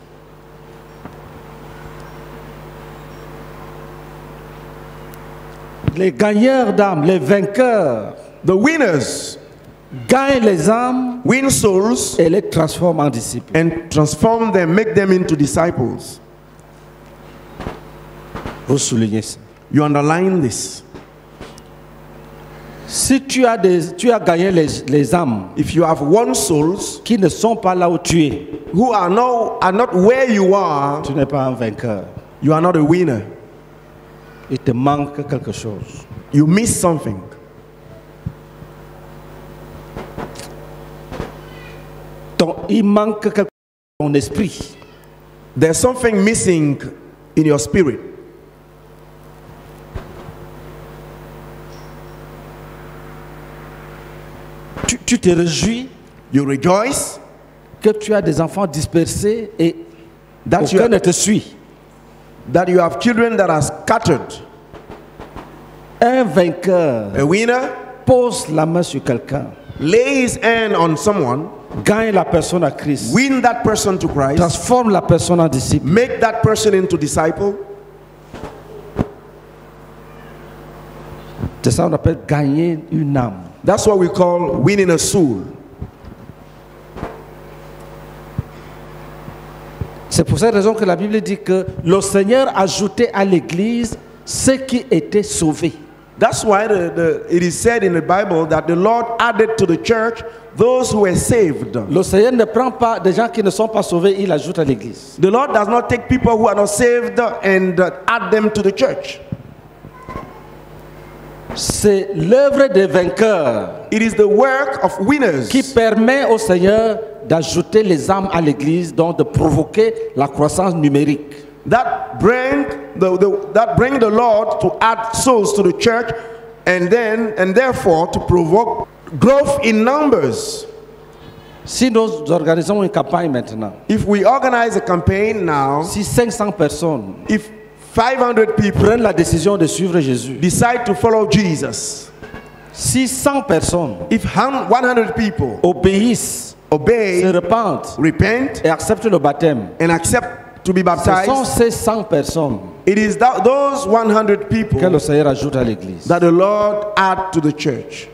Les gagneurs d'âmes, les vainqueurs, the winners, gagnent les âmes, win souls, et les transforment en disciples. And transform them, make them into disciples. Vous soulignez ça. You underline this. Si tu as des, tu as gagné les, les âmes, if you have won souls, qui ne sont pas là où tu es, who are not, are not where you are, tu n'es pas un vainqueur. You are not a winner. Il te manque quelque chose. You miss something. Ton, il manque quelque chose dans ton esprit. There's something missing in your spirit. Tu, tu te réjouis. You rejoice que tu as des enfants dispersés et aucun ne te suit. That you have children that are scattered. Un vainqueur, a winner, pose la main sur quelqu'un, lay his hand on someone, gagne la personne à Christ, win that person to Christ, transforme la personne en disciple, make that person into disciple. C'est ça qu'on appelle gagner une âme. That's what we call winning a soul. C'est pour cette raison que la Bible dit que le Seigneur ajoutait à l'Église ceux qui étaient sauvés. That's why the, the, it is said in the Bible that the Lord added to the church those who were saved. Le Seigneur ne prend pas des gens qui ne sont pas sauvés, il ajoute à l'Église. The Lord does not take people who are not saved and add them to the church. C'est l'œuvre des vainqueurs. It is the work of winners. Qui permet au Seigneur d'ajouter les âmes à l'Église, donc de provoquer la croissance numérique. That bring the, the that bring the Lord to add souls to the church, and then and therefore to provoke growth in numbers. Si nous organisons une campagne maintenant, if we organize a campaign now, si cinq cents personnes, if five hundred people prennent la décision de suivre Jésus, decide to follow Jesus, si cent personnes, if one hundred people obéissent, obey, se repentent, repent, et acceptent le baptême, and accept to be baptized, ce sont ces cent personnes, it is that, those one hundred people, que le Seigneur ajoute à l'Église, that the Lord add to the church.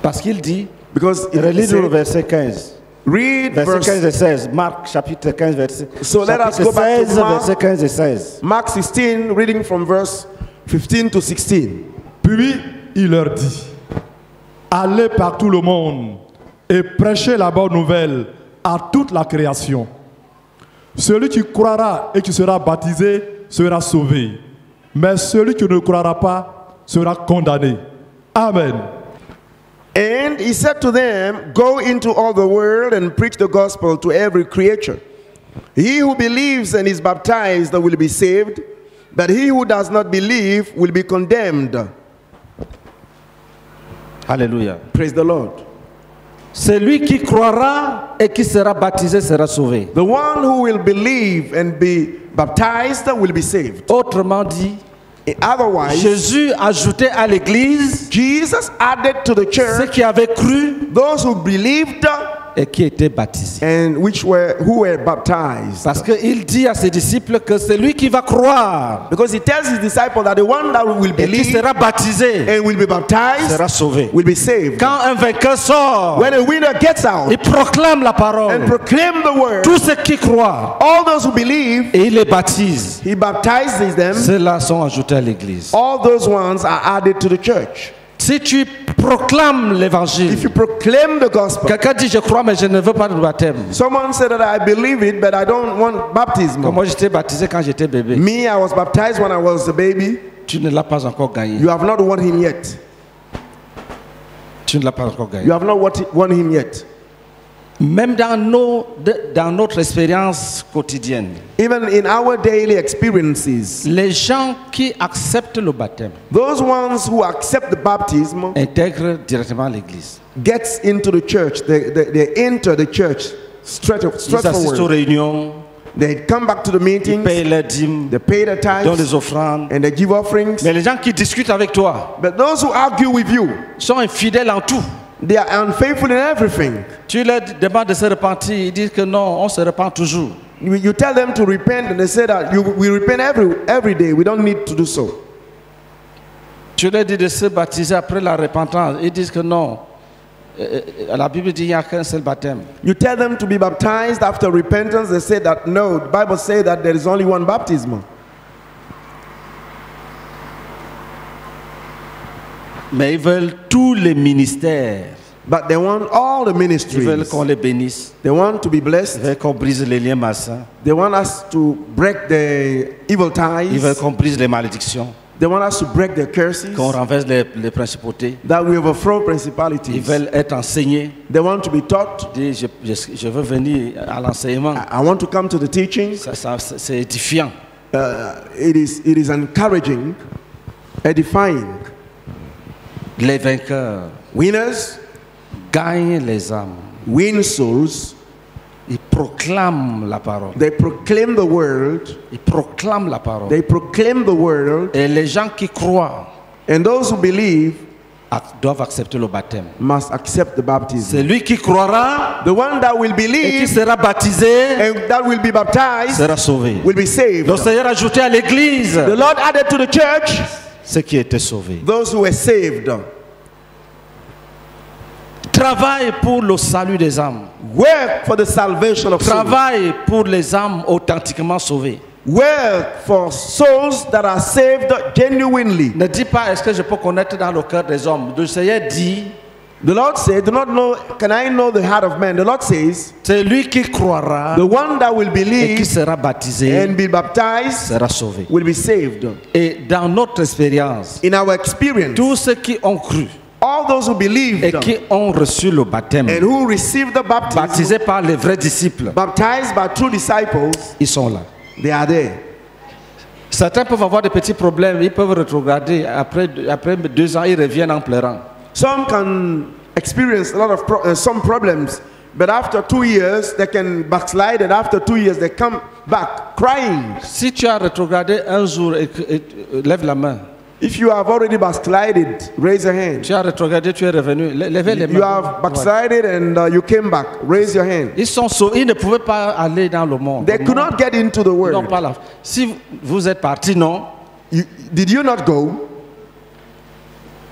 Parce qu'il dit, because relis le verset quinze. Read verse quinze et seize, Marc chapitre quinze verset. So let us go back to Mark, verset quinze et seize. Mark sixteen, reading from verse fifteen to sixteen. Puis il leur dit, allez par tout le monde et prêchez la bonne nouvelle à toute la création. Celui qui croira et qui sera baptisé sera sauvé, mais celui qui ne croira pas sera condamné. Amen. And he said to them, "Go into all the world and preach the gospel to every creature. He who believes and is baptized will be saved, but he who does not believe will be condemned." Hallelujah. Praise the Lord. Celui qui croira et qui sera baptisé sera sauvé. The one who will believe and be baptized will be saved. Autrement dit, et otherwise, Jésus ajoutait à l'Église, Jesus added to the church, ceux qui avaient cru, those who believed, et qui étaient baptisés. And which were, who were baptized. Parce qu'il dit à ses disciples que c'est lui qui va croire. Because he tells his disciples that the one that will believe. Et qui sera baptisé. And will be baptized. Sera sauvé. Will be saved. Quand un vainqueur sort. When a winner gets out. Il proclame la parole. And proclaim the word. Tous ceux qui croient. All those who believe. Et il les baptise. He baptizes them. Ceux-là sont ajoutés à l'église. All those ones are added to the church. Si tu proclames l'évangile, quelqu'un dit je crois mais je ne veux pas de baptême. Someone said that I believe it but I don't want baptism. Moi j'étais baptisé quand j'étais bébé. Me, I was baptized when I was a baby. Tu ne l'as pas encore gagné. You have not won him yet. Tu ne l'as pas encore gagné. You have not won him yet. Même dans nos, dans notre expérience quotidienne, even in our daily experiences, les gens qui acceptent le baptême, those ones who accept the baptism, intègrent directement l'église, gets into the church, they, they, they enter the church straight, straight ils assistent aux réunions, they come back to the meetings, ils payent leurs dîmes, they pay their tithes, donnent les offrandes, and they give offerings. Mais les gens qui discutent avec toi, but those who argue with you, sont infidèles en tout. They are unfaithful in everything. Tu leur demandes de se repentir, ils disent que non, on se repent toujours. You tell them to repent and they say that you, we repent every every day. We don't need to do so. Tu leur dis de se baptiser après la repentance, ils disent que non. La Bible dit qu'il n'y a qu'un seul baptême. You tell them to be baptized after repentance, they say that no. The Bible says that there is only one baptism. Mais ils veulent tous les ministères. But they want all the ministries. Ils veulent qu'on les bénisse. They want to be blessed. Ils veulent qu'on brise les liens malsains. They want us to break the evil ties. Ils veulent qu'on brise les malédictions. They want us to break the curses. Qu'on renverse les, les principautés. That we overthrow principalities. Ils veulent être enseignés. They want to be taught. Ils disent, je, je, je veux venir à l'enseignement. I, I want to come to the teaching. Ça, ça, c'est édifiant. Uh, it is, it is encouraging, edifying. Les vainqueurs, winners, gagnent les âmes, win souls. Ils proclament la parole. They proclaim the word. Ils proclament la parole. They proclaim the word. Et les gens qui croient, and those who believe, doivent accepter le baptême. Must accept the baptism. Celui qui croira, the one that will believe, et qui sera baptisé, and that will be baptized, sera sauvé. Will be saved. Le Seigneur a ajouté à l'église. The Lord added to the church. Ceux qui étaient sauvés. Those who were saved. Travaille pour le salut des âmes. Work for the salvation of souls. Travaille pour les âmes authentiquement sauvées. Work for souls that are saved genuinely. Ne dis pas est-ce que je peux connaître dans le cœur des hommes. Le Seigneur dit. The Lord said, do not know, can I know the heart of man? The Lord says, celui qui croira, the one that will believe, et qui sera baptisé, and be baptized, sera sauvé. Will be saved. Et dans notre expérience, in our experience, tous ceux qui ont cru, all those who believed, et qui ont reçu le baptême, and who received the baptism, baptisés par les vrais disciples, baptized by true disciples, ils sont là. They are there. Certains peuvent avoir des petits problèmes, ils peuvent retrograder après après deux ans, ils reviennent en pleurant. Some can experience a lot of pro uh, some problems, but after two years they can backslide, and after two years they come back crying. Si tu as rétrogradé un jour, et, et, et, lève la main. If you have already backslided, raise your hand. Tu as rétrogradé, tu es revenu. Levez les mains. You have backslided and uh, you came back. Raise your hand. Ils sont so, ils ne pouvaient pas aller dans le monde. They could not get into the world. Non, pas là. Si vous êtes parti, non. You, did you not go?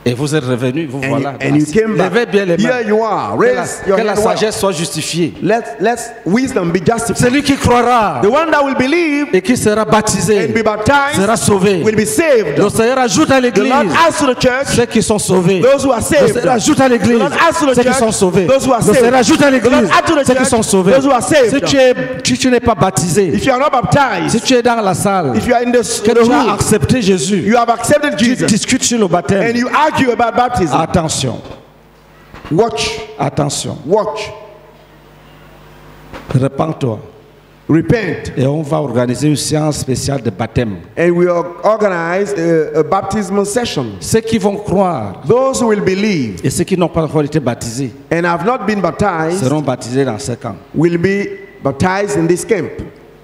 Et vous êtes revenu, vous and voilà. You, and you came back. Levez bien les mains. Here you are. Raise que la, your que la sagesse soit justifiée. Let, let wisdom be justified. Celui qui croira, the one that will believe, et qui sera baptisé, and be baptized, sera sauvé. Will be saved. Le Seigneur ajoute à l'église ceux qui sont sauvés. Those who are saved. Le Seigneur ajoute à l'église ceux qui sont sauvés. Those who are saved. Le Seigneur ajoute à l'église ceux qui sont sauvés. Those who are saved. Si tu es, tu, tu n'es pas baptisé, if you are not baptized, si tu es dans la salle, if you are in the, que the tu as accepté Jésus, you have accepted Jesus, tu discutes sur le baptême, and you argue about baptism. Attention. Watch. Attention. Watch. Repends-toi. Repent. Et on va organiser une séance spéciale de baptême. And we organize a, a baptismal session. Ceux qui vont croire, those who will believe, et ceux qui n'ont pas encore été baptisés, and have not been baptized, seront baptisés dans ce camp. Will be baptized in this camp.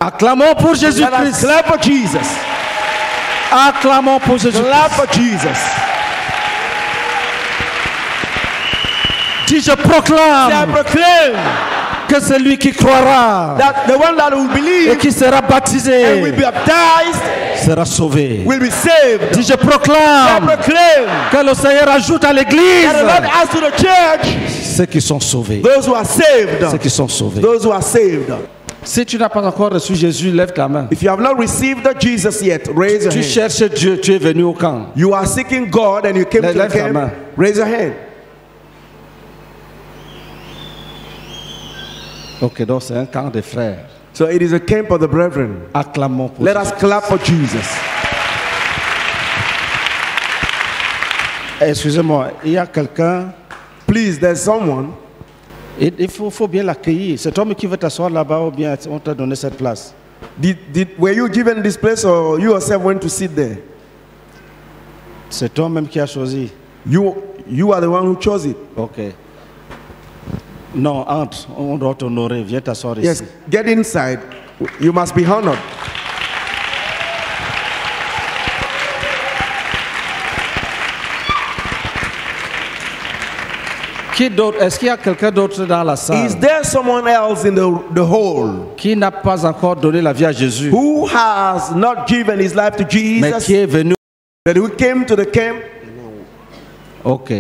Acclamons pour Jésus-Christ. Clap for Jesus. Acclamons pour Jésus-Christ. Clap for Jesus. dit je proclame que celui qui croira that the one that will believe et qui sera baptisé and will be baptized sera sauvé. Will be saved. Dis je proclame que le Seigneur ajoute à l'église ceux qui sont sauvés. Those who are saved. Ceux qui sont sauvés. Those who are saved. Si tu n'as pas encore reçu Jésus, lève ta main. If you have not received Jesus yet, raise your tu hand. Tu cherches Dieu, tu es venu au camp. You are seeking God and you came lève, to lève the camp. Ta main. Raise your hand. Ok, donc c'est un camp des frères. So it is a camp of the brethren. Acclamons pour Let Jesus. Us clap for Jesus. Excusez-moi, il y a quelqu'un. Please, there's someone. Il faut, faut bien l'accueillir. Cet homme qui veut t'asseoir là-bas, ou bien on t'a donné cette place. Did, did, were you given this place or you yourself went to sit there? C'est toi-même qui as choisi. You, you are the one who chose it. Ok. Non, entre, on doit t'honorer, viens t'asseoir ici. Yes, get inside, you must be honored. Qui d'autre, est-ce qu'il y a quelqu'un d'autre dans la salle? Is there someone else in the, the hall? Qui n'a pas encore donné la vie à Jésus? Who has not given his life to Jesus? Mais qui est venu? That who came to the camp? Ok.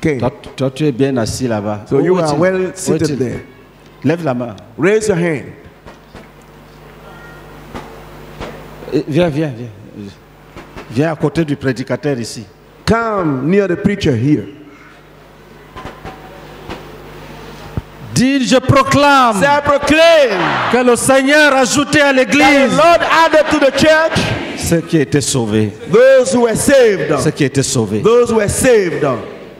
Okay. Toi, toi, tu es bien assis là-bas. So oh, you are well seated there. Lève la main. Raise your hand. Et viens, viens, viens. Viens à côté du prédicateur ici. Come near the preacher here. Dis, je proclame que le Seigneur ajoutait à l'église ceux qui étaient sauvés. Those who were saved. Ceux qui étaient sauvés. Those who were saved.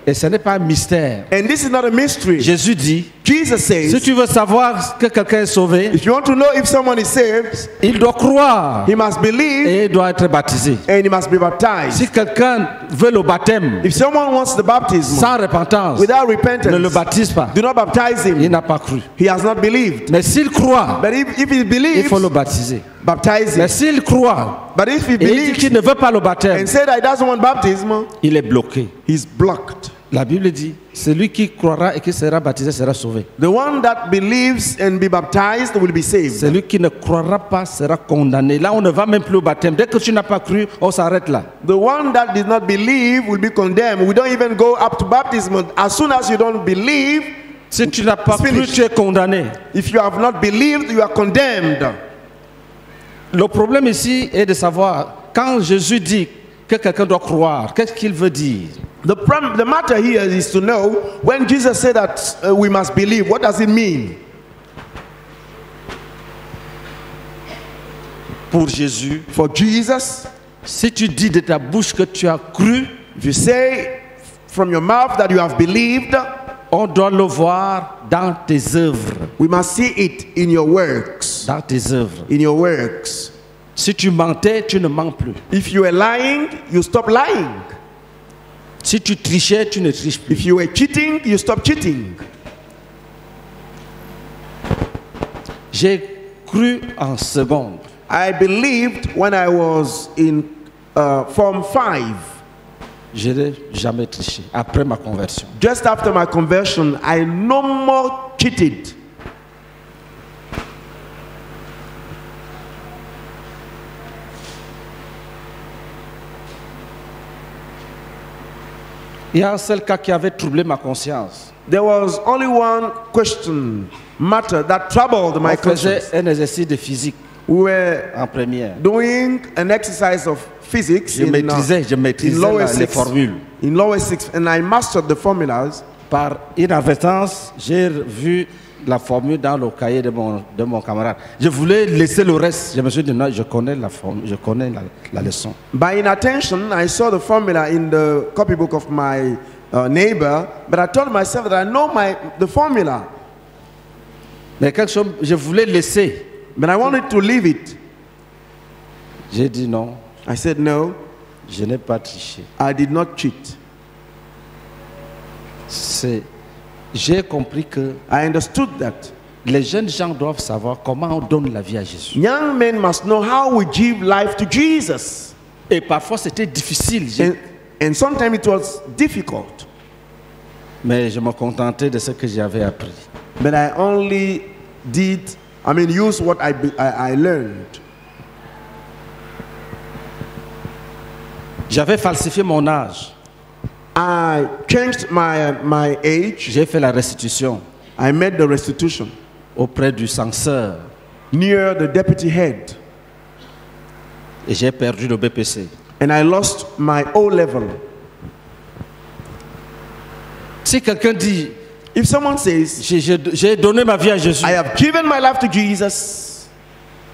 Et ce n'est pas un mystère. And this is not a mystery. Jésus dit, Jesus says, si tu veux savoir que quelqu'un est sauvé, if you want to know if someone is saved, il doit croire, he must believe, et il doit être baptisé. And he must be baptized. Si quelqu'un veut le baptême, if someone wants the baptism, sans repentance, without repentance, ne le baptise pas. Do not baptize him. Il n'a pas cru. He has not believed. Mais s'il croit, but if, if he believes, il faut le baptiser. Baptize him. Mais s'il croit, but if he believes, qu'il ne veut pas le baptême, and say that he doesn't want baptism, il est bloqué. He's blocked. La Bible dit, celui qui croira et qui sera baptisé sera sauvé. The one that believes and be baptized will be saved. Celui qui ne croira pas sera condamné. Là, on ne va même plus au baptême. Dès que tu n'as pas cru, on s'arrête là. The one that did not believe will be condemned. We don't even go up to baptism. As soon as you don't believe, si tu n'as pas cru, tu es condamné. If you have not believed, you are condemned. Le problème ici est de savoir quand Jésus dit que quelqu'un doit croire, qu'est-ce qu'il veut dire? The, problem, the matter here is to know when Jesus said that uh, we must believe, what does it mean? Pour Jésus, for Jesus, si tu dis de ta bouche que tu as cru, if you say from your mouth that you have believed, on doit le voir dans tes œuvres. We must see it in your works. Dans tes œuvres. In your works. Si tu mentais, tu ne mens plus. If you are lying, you stop lying. Si tu trichais, tu ne triches plus. If you were cheating, you stop cheating. J'ai cru en seconde. I believed when I was in uh, form five. Je n'ai jamais triché après ma conversion. Just after my conversion, I no more cheated. Il y a un seul cas qui avait troublé ma conscience. There was only one question, matter that troubled my conscience. On faisait un exercice de physique. We were en première. Doing an exercise of physics. Je in, maîtrisais, je maîtrisais les formules. In lower six, and I mastered the formulas. Par inadvertance, j'ai vu la formule dans le cahier de mon de mon camarade. Je voulais laisser le reste. Je me suis dit non, je connais la formule, je connais la, la leçon. By inattention, I saw the formula in the copybook of my uh, neighbor, but I told myself that I know my the formula. Mais quelque chose, je voulais laisser. But I wanted to leave it. J'ai dit non. I said no. Je n'ai pas triché. I did not cheat. C'est J'ai compris que I understood that les jeunes gens doivent savoir comment on donne la vie à Jésus. Young men must know how we give life to Jesus. Et parfois c'était difficile. And, and sometimes it was difficult. mais je me contentais de ce que j'avais appris. But I only did, I mean, use what I, I, I learned. J'avais falsifié mon âge. I changed my, my age. J'ai fait la restitution. I made the restitution. Auprès du censeur. Near the deputy head. Et j'ai perdu le B P C. And I lost my O level. Si quelqu'un dit, if someone says, j'ai donné ma vie à Jésus. I have given my life to Jesus.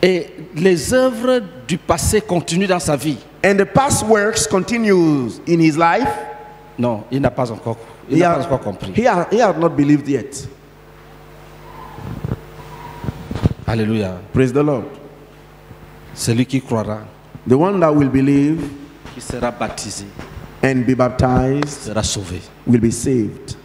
Et les œuvres du passé continuent dans sa vie. And the past works continues in his life. Non, il n'a pas encore, il n'a pas encore compris. He had, he had not believed yet. Alléluia. Praise the Lord. Celui qui croira, the one that will believe, qui sera baptisé, and be baptized, sera sauvé, will be saved.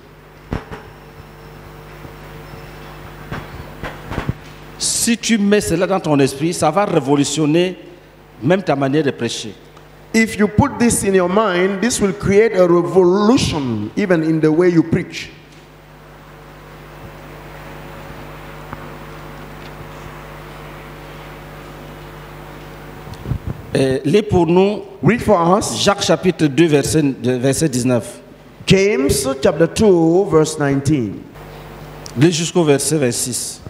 Si tu mets cela dans ton esprit, ça va révolutionner même ta manière de prêcher. If you put this in your mind, this will create a revolution even in the way you preach. Et lis pour nous, read for us, Jacques chapitre deux verset, verset dix-neuf. James chapter two verse nineteen. Lis jusqu'au verset vingt-six.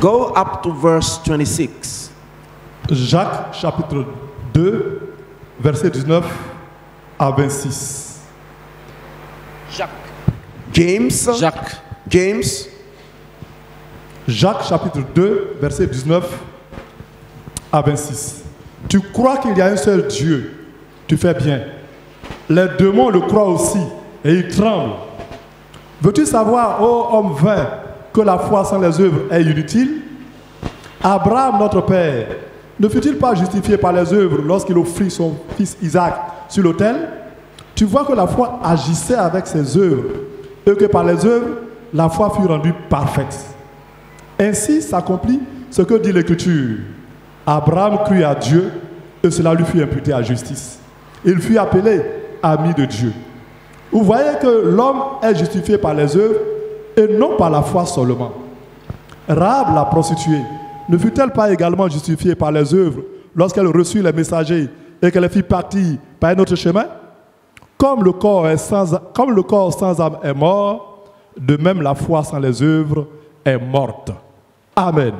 Go up to verse twenty-six. Jacques chapitre deux verset dix-neuf à vingt-six. Jacques. James. Jacques. James. Jacques chapitre deux verset dix-neuf à vingt-six. Tu crois qu'il y a un seul Dieu, tu fais bien. Les démons le croient aussi et ils tremblent. Veux-tu savoir, ô homme vain, que la foi sans les œuvres est inutile? Abraham, notre père, ne fut-il pas justifié par les œuvres lorsqu'il offrit son fils Isaac sur l'autel? Tu vois que la foi agissait avec ses œuvres et que par les œuvres, la foi fut rendue parfaite. Ainsi s'accomplit ce que dit l'Écriture. Abraham crut à Dieu et cela lui fut imputé à justice. Il fut appelé ami de Dieu. Vous voyez que l'homme est justifié par les œuvres et non par la foi seulement. Rahab la prostituée ne fut-elle pas également justifiée par les œuvres lorsqu'elle reçut les messagers et qu'elle fit partir par un autre chemin? Comme le corps est sans, comme le corps sans âme est mort, de même la foi sans les œuvres est morte. Amen.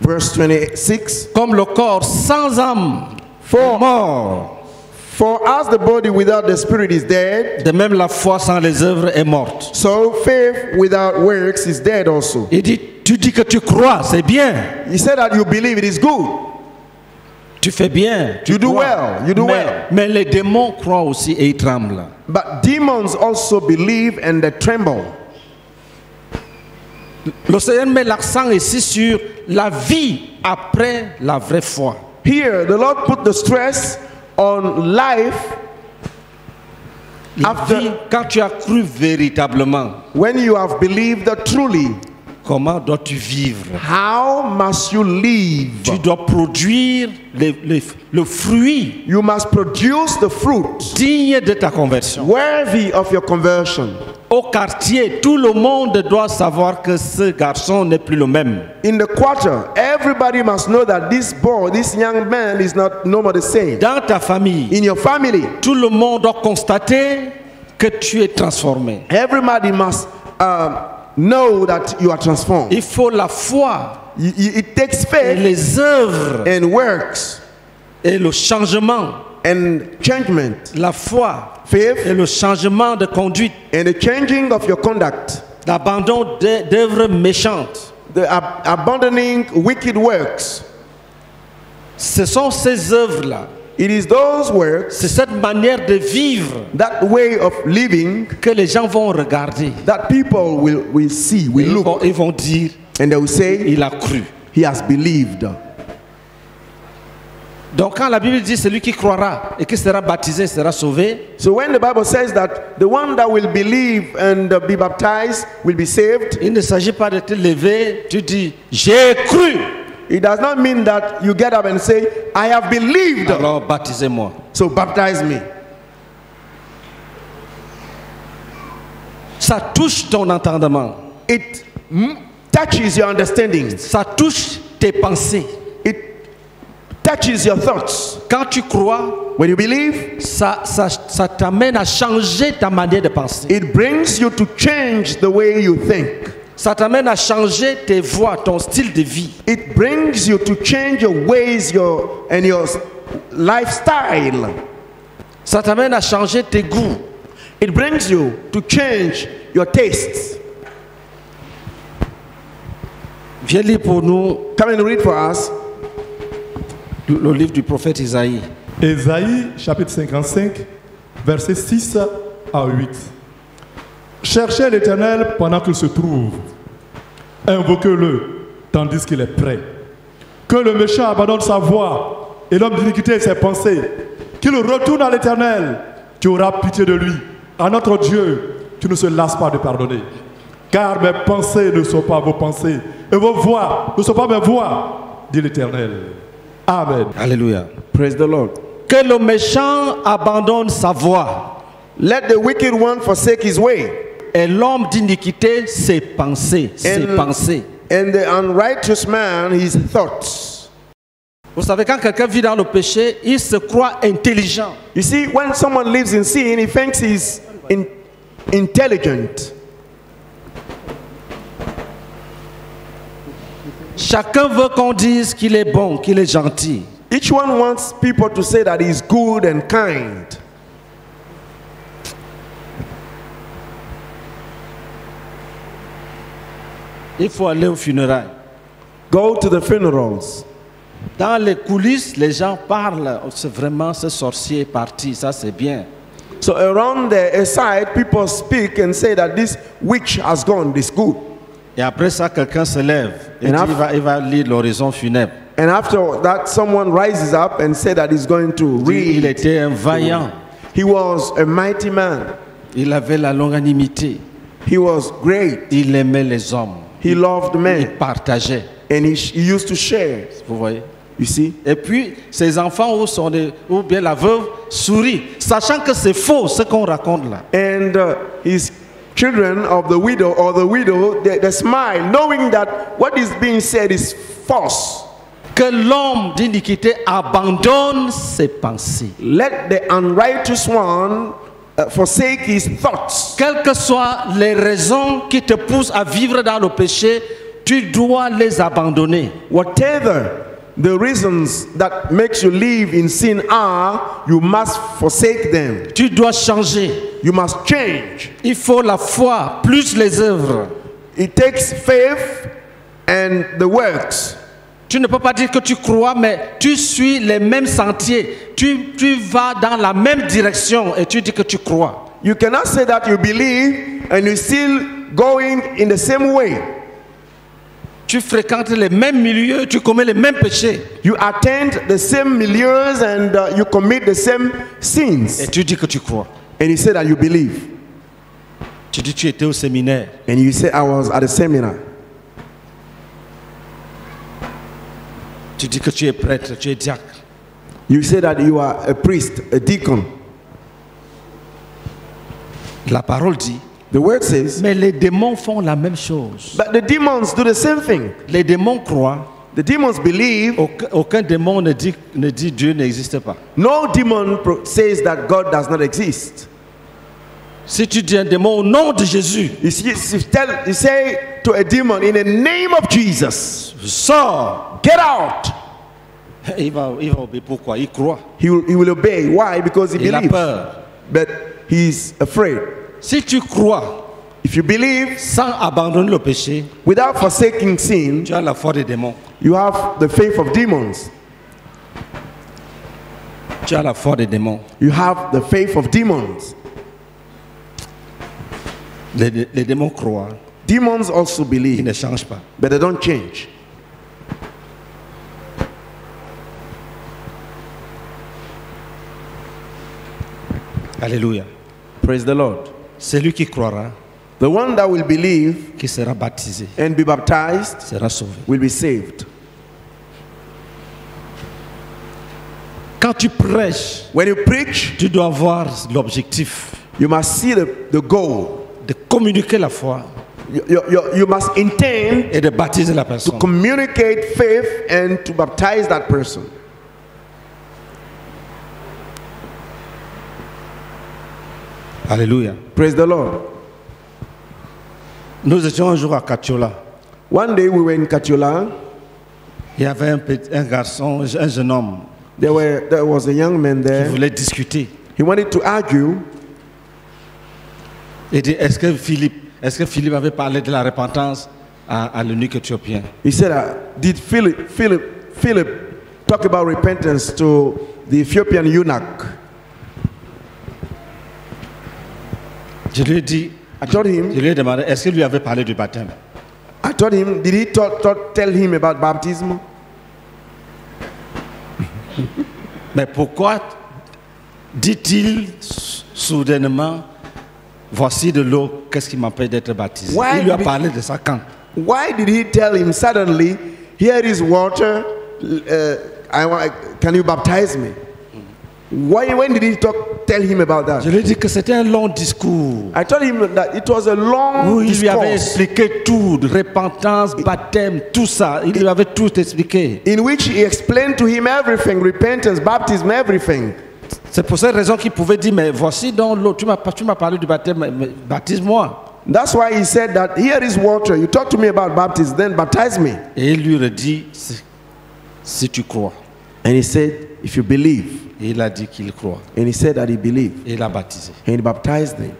Verse twenty-six. Comme le corps sans âme est mort. For as the body without the spirit is dead, de même la foi sans les œuvres est morte. So faith without works is dead also. Il dit, tu dis que tu crois, c'est bien. He said that you believe, it is good. Tu fais bien. Tu you do crois. well. You do mais, well. Mais les démons croient aussi et ils tremblent. But demons also believe and they tremble. Le Seigneur met l'accent ici sur la vie après la vraie foi. Here, the Lord put the stress on life la after vie, quand tu as cru véritablement. When you have believed truly. Comment dois-tu vivre? How must you live? Tu dois produire le, le, le fruit. You must produce the fruit. Digne de ta conversion. Worthy of your conversion. Au quartier, tout le monde doit savoir que ce garçon n'est plus le même. In the quarter, everybody must know that this boy, this young man is not no more the same. Dans ta famille, in your family, tout le monde doit constater que tu es transformé. Everybody must um, know that you are transformed. Il faut la foi. It, it takes faith. Et les œuvres. And works. Et le changement. And changement. La foi. Faith, et le changement de conduite, and the changing of your conduct, l'abandon d'œuvres méchantes, the ab abandoning wicked works. Ce sont ces œuvres-là. It is those works. C'est cette manière de vivre. That way of living. Que les gens vont regarder. That people will will see, will look. Vont, ils vont dire. And they will say. Il a cru. He has believed. Donc quand la Bible dit celui qui croira et qui sera baptisé sera sauvé. So when the Bible says that the one that will believe and be baptized will be saved. Il ne s'agit pas de te lever, tu dis j'ai cru. It does not mean that you get up and say I have believed. Alors baptisez-moi. So baptize me. Ça touche ton entendement. It touches your understanding. Ça touche tes pensées. It touches your thoughts. Quand tu crois, when you believe, ça, ça, ça t'amène à changer ta manière de penser. It brings you to change the way you think. Ça t'amène à changer tes voies, ton style de vie. It brings you to change your ways, your and your lifestyle. Ça t'amène à changer tes goûts. It brings you to change your tastes. Viens lire pour nous. Come and read for us. Le livre du prophète Isaïe. Isaïe, chapitre cinquante-cinq, versets six à huit. Cherchez l'Éternel pendant qu'il se trouve. Invoquez-le tandis qu'il est prêt. Que le méchant abandonne sa voie et l'homme d'iniquité ses pensées. Qu'il retourne à l'Éternel. Tu auras pitié de lui. À notre Dieu, tu ne se lasses pas de pardonner. Car mes pensées ne sont pas vos pensées et vos voix ne sont pas mes voix, dit l'Éternel. Amen. Alléluia. Praise the Lord. Que le méchant abandonne sa voie. Let the wicked one forsake his way. Et l'homme d'iniquité ses pensées, ses pensées. And the unrighteous man his thoughts. Vous savez, quand quelqu'un vit dans le péché, il se croit intelligent. You see, when someone lives in sin, he thinks he's in intelligent. Chacun veut qu'on dise qu'il est bon, qu'il est gentil. Each one wants people to say that he's good and kind. Il faut aller au funérail. Go to the funerals. Dans les coulisses, les gens parlent. C'est vraiment ce sorcier est parti. Ça c'est bien. So around the aside, people speak and say that this witch has gone. This good. Et après ça, quelqu'un se lève et dit, after, il, va, il va lire l'horizon funèbre. And after that, someone rises up and says that he's going to read. Il était un vaillant. He was a mighty man. Il avait la longanimité. He was great. Il aimait les hommes. He loved men. Il partageait. And he, he used to share. Vous voyez? You see? Et puis, ses enfants ou, sont des, ou bien la veuve sourit, sachant que c'est faux ce qu'on raconte là. And uh, his children of the widow or the widow, they, they smile, knowing that what is being said is false. Que l'homme d'iniquité abandonne ses pensées. Let the unrighteous one forsake his thoughts. Quelles que soient les raisons qui te poussent à vivre dans le péché, tu dois les abandonner. Whatever the reasons that makes you live in sin are, you must forsake them. Tu dois changer. You must change. Il faut la foi plus les œuvres. It takes faith and the works. Tu ne peux pas dire que tu crois, mais tu suis les mêmes sentiers. Tu, tu vas dans la même direction et tu dis que tu crois. You cannot say that you believe and you're still going in the same way. Tu fréquentes les mêmes milieux, tu commets les mêmes péchés. You attend the same milieux and uh, you commit the same sins. Et tu dis que tu crois. And you say that you believe. Tu dis que tu étais au séminaire. And you say I was at the seminar. Tu dis que tu es prêtre, tu es diacre. You say that you are a priest, a deacon. La parole dit. The word says. Mais les démons font la même chose. But the demons do the same thing. Les démons croient. The demons believe. Aucun, aucun démon ne dit ne dit Dieu n'existe pas. No demon says that God does not exist. Si tu dis un démon au nom de Jésus, you see, you tell, you say to a demon in the name of Jesus, sors, get out. Il va, il va obéir. Pourquoi? Il croit. He will, he will obey. Why? Because he il believes. Il a peur. But he is afraid. Si tu crois, if you believe, sans abandonner le péché, without forsaking sin, tu as la foi des démons. You have the faith of demons. Tu as la foi des démons. You have the faith of demons. Les, les démons croient. Demons also believe. Ils ne changent pas. But they don't change. Alléluia. Praise the Lord. Celui qui croira, the one that will believe, qui sera baptisé, and be baptized, sera sauvé, will be saved. Quand tu prêches, when you preach, tu dois voir l'objectif. You must see the, the goal. de communiquer la foi. You, you, you must intend et de baptiser la personne. To communicate faith and to baptize that person. Alléluia. Praise the Lord. Nous étions un jour à Katiola. One day we were in Katiola. Il y avait un, petit, un garçon, un jeune homme. There, were, there was a young man there. Qui voulait discuter. He wanted to argue. Il dit, est-ce que Philippe Est-ce que Philippe avait parlé de la repentance à, à l'eunuque éthiopien? He said, uh, did Philip, Philip, Philip talk about repentance to the Ethiopian eunuch? Je lui ai dit, I told him, je lui ai demandé, est-ce qu'il lui avait parlé du baptême? I told him, did he talk, talk, tell him about baptism? Mais pourquoi dit-il soudainement, voici de l'eau, qu'est-ce qui m'empêche d'être baptisé? Il lui a parlé de ça quand? Why did he tell him suddenly, here is water, uh, I want, can you baptize me? Why, when did he talk, tell him about that? Je lui ai dit que c'était un long discours. I told him that it was a long discourse. Il lui avait expliqué tout, repentance, baptême, tout ça. Il lui avait tout expliqué. In which he explained to him everything, repentance, baptism, everything. C'est pour cette raison qu'il pouvait dire, mais voici dans l'eau, tu m'as parlé du baptême, baptise-moi. That's why he said that here is water, you talk to me about baptism, then baptize me. Et il lui redit, si, si tu crois. And he said, if you believe. Et il a dit qu'il croit. And he said that he believed. Et il a baptisé. And he baptized them.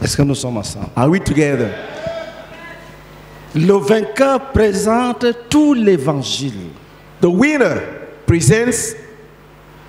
Est-ce que nous sommes ensemble? Are we together? Le vainqueur présente tout l'évangile. The winner presents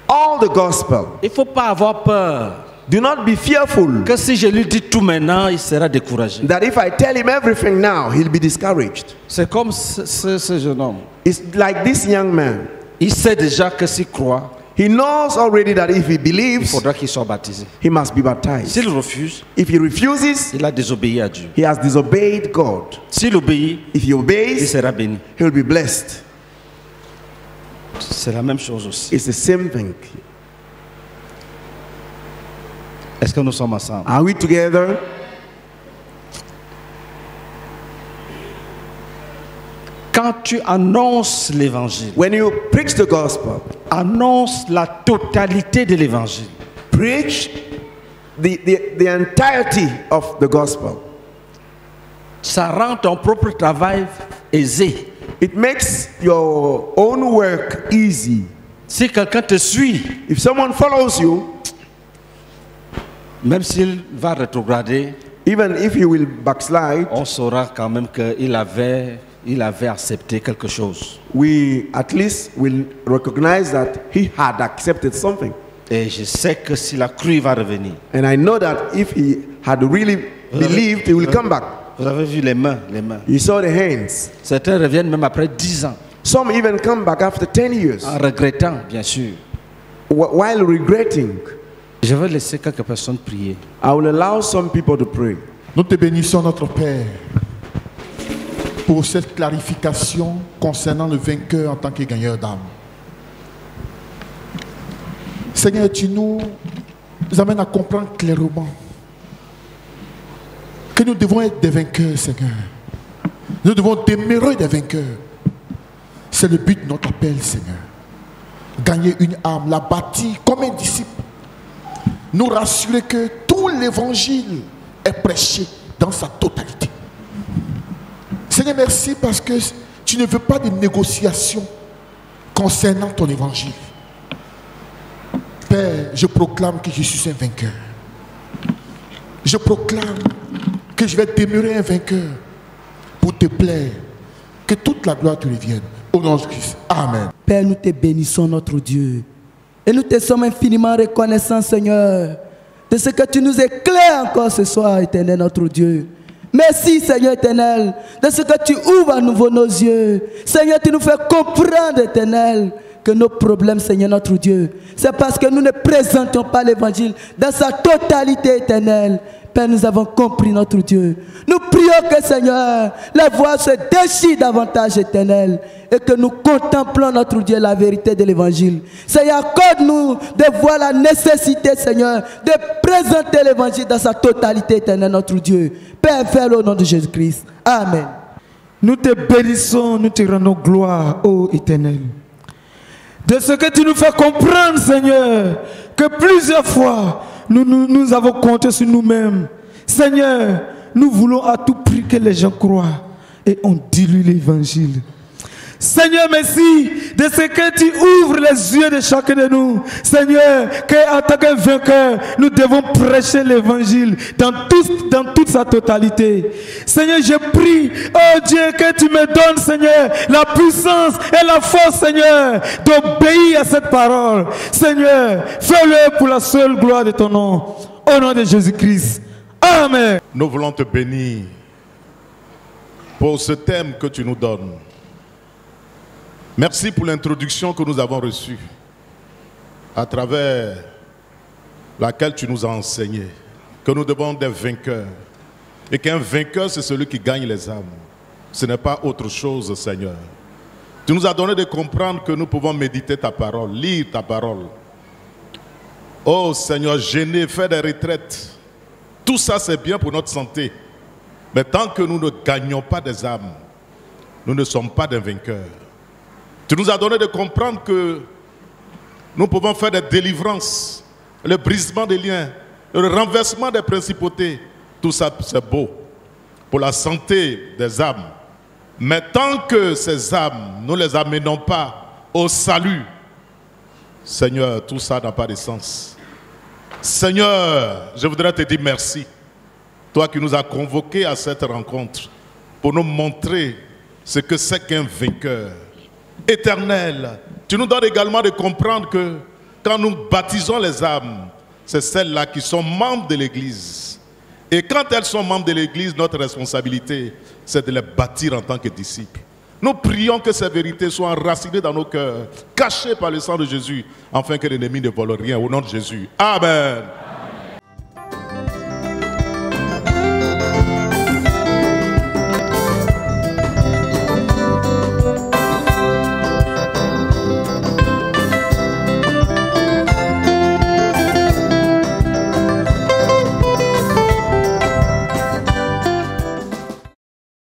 all the gospel. Il faut pas avoir peur. Do not be fearful. Que si je lui dis tout maintenant, il sera découragé. That if I tell him everything now, he'll be discouraged. C'est comme ce, ce, ce jeune homme. It's like this young man. Il sait déjà que s'il croit, he knows already that if he believes, il faudra qu'il soit baptisé. He must be baptized. S'il refuse, if he refuses, il a désobéi à Dieu. He has disobeyed God. S'il obéit, if he obeys, il sera béni. He will be blessed. C'est la même chose aussi. It's the same thing. Est-ce que nous sommes ensemble? Are we together? Quand tu annonces l'évangile, when you preach the gospel, annonce la totalité de l'évangile. Preach the, the, the entirety of the gospel. Ça rend ton propre travail aisé. It makes your own work easy. Si quelqu'un te suit, if someone follows you, même s'il va rétrograder, even if he will backslide, on saura quand même qu'il avait, il avait accepté quelque chose. We at least will recognize that he had accepted something. Et je sais que s'il a cru, il va revenir. And I know that if he had really believed, he will come back. Vous avez vu les mains, les mains. You saw the hands. Certains reviennent même après dix ans. Some even come back after ten years. En regrettant, bien sûr. While regretting. Je vais laisser quelques personnes prier. I will allow some people to pray. Nous te bénissons, notre Père, pour cette clarification concernant le vainqueur en tant que gagneur d'âme. Seigneur, tu nous, nous amènes à comprendre clairement que nous devons être des vainqueurs, Seigneur. Nous devons demeurer des vainqueurs. C'est le but de notre appel, Seigneur. Gagner une âme, la bâtir comme un disciple. Nous rassurer que tout l'évangile est prêché dans sa totalité. Seigneur, merci parce que tu ne veux pas de négociations concernant ton évangile. Père, je proclame que je suis un vainqueur. Je proclame que je vais demeurer un vainqueur pour te plaire. Que toute la gloire te revienne. Au nom de Christ. Amen. Père, nous te bénissons, notre Dieu. Et nous te sommes infiniment reconnaissants, Seigneur, de ce que tu nous éclaires encore ce soir, Éternel, notre Dieu. Merci, Seigneur Éternel, de ce que tu ouvres à nouveau nos yeux. Seigneur, tu nous fais comprendre, Éternel, que nos problèmes, Seigneur notre Dieu, c'est parce que nous ne présentons pas l'évangile dans sa totalité, Éternelle. Père, nous avons compris notre Dieu. Nous prions que, Seigneur, la voix se déchire davantage, Éternel, et que nous contemplons notre Dieu, la vérité de l'Évangile. Seigneur, accorde-nous de voir la nécessité, Seigneur, de présenter l'Évangile dans sa totalité, Éternel, notre Dieu. Père, fais-le au nom de Jésus-Christ. Amen. Nous te bénissons, nous te rendons gloire, ô Éternel. De ce que tu nous fais comprendre, Seigneur, que plusieurs fois, Nous, nous, nous avons compté sur nous-mêmes. Seigneur, nous voulons à tout prix que les gens croient et on dilue l'évangile. Seigneur, merci de ce que tu ouvres les yeux de chacun de nous. Seigneur, qu'en tant que vainqueur, nous devons prêcher l'évangile dans, tout, dans toute sa totalité. Seigneur, je prie, oh Dieu, que tu me donnes, Seigneur, la puissance et la force, Seigneur, d'obéir à cette parole. Seigneur, fais-le pour la seule gloire de ton nom. Au nom de Jésus-Christ. Amen. Nous voulons te bénir pour ce thème que tu nous donnes. Merci pour l'introduction que nous avons reçue, à travers laquelle tu nous as enseigné que nous devons des vainqueurs. Et qu'un vainqueur, c'est celui qui gagne les âmes. Ce n'est pas autre chose, Seigneur. Tu nous as donné de comprendre que nous pouvons méditer ta parole, lire ta parole. Oh Seigneur, gêner, faire des retraites. Tout ça, c'est bien pour notre santé. Mais tant que nous ne gagnons pas des âmes, nous ne sommes pas des vainqueurs. Tu nous as donné de comprendre que nous pouvons faire des délivrances, le brisement des liens, le renversement des principautés. Tout ça, c'est beau pour la santé des âmes. Mais tant que ces âmes, nous ne les amenons pas au salut, Seigneur, tout ça n'a pas de sens. Seigneur, je voudrais te dire merci. Toi qui nous as convoqués à cette rencontre pour nous montrer ce que c'est qu'un vainqueur. Éternel, tu nous donnes également de comprendre que quand nous baptisons les âmes, c'est celles-là qui sont membres de l'Église. Et quand elles sont membres de l'Église, notre responsabilité, c'est de les bâtir en tant que disciples. Nous prions que ces vérités soient enracinées dans nos cœurs, cachées par le sang de Jésus, afin que l'ennemi ne vole rien. Au nom de Jésus. Amen.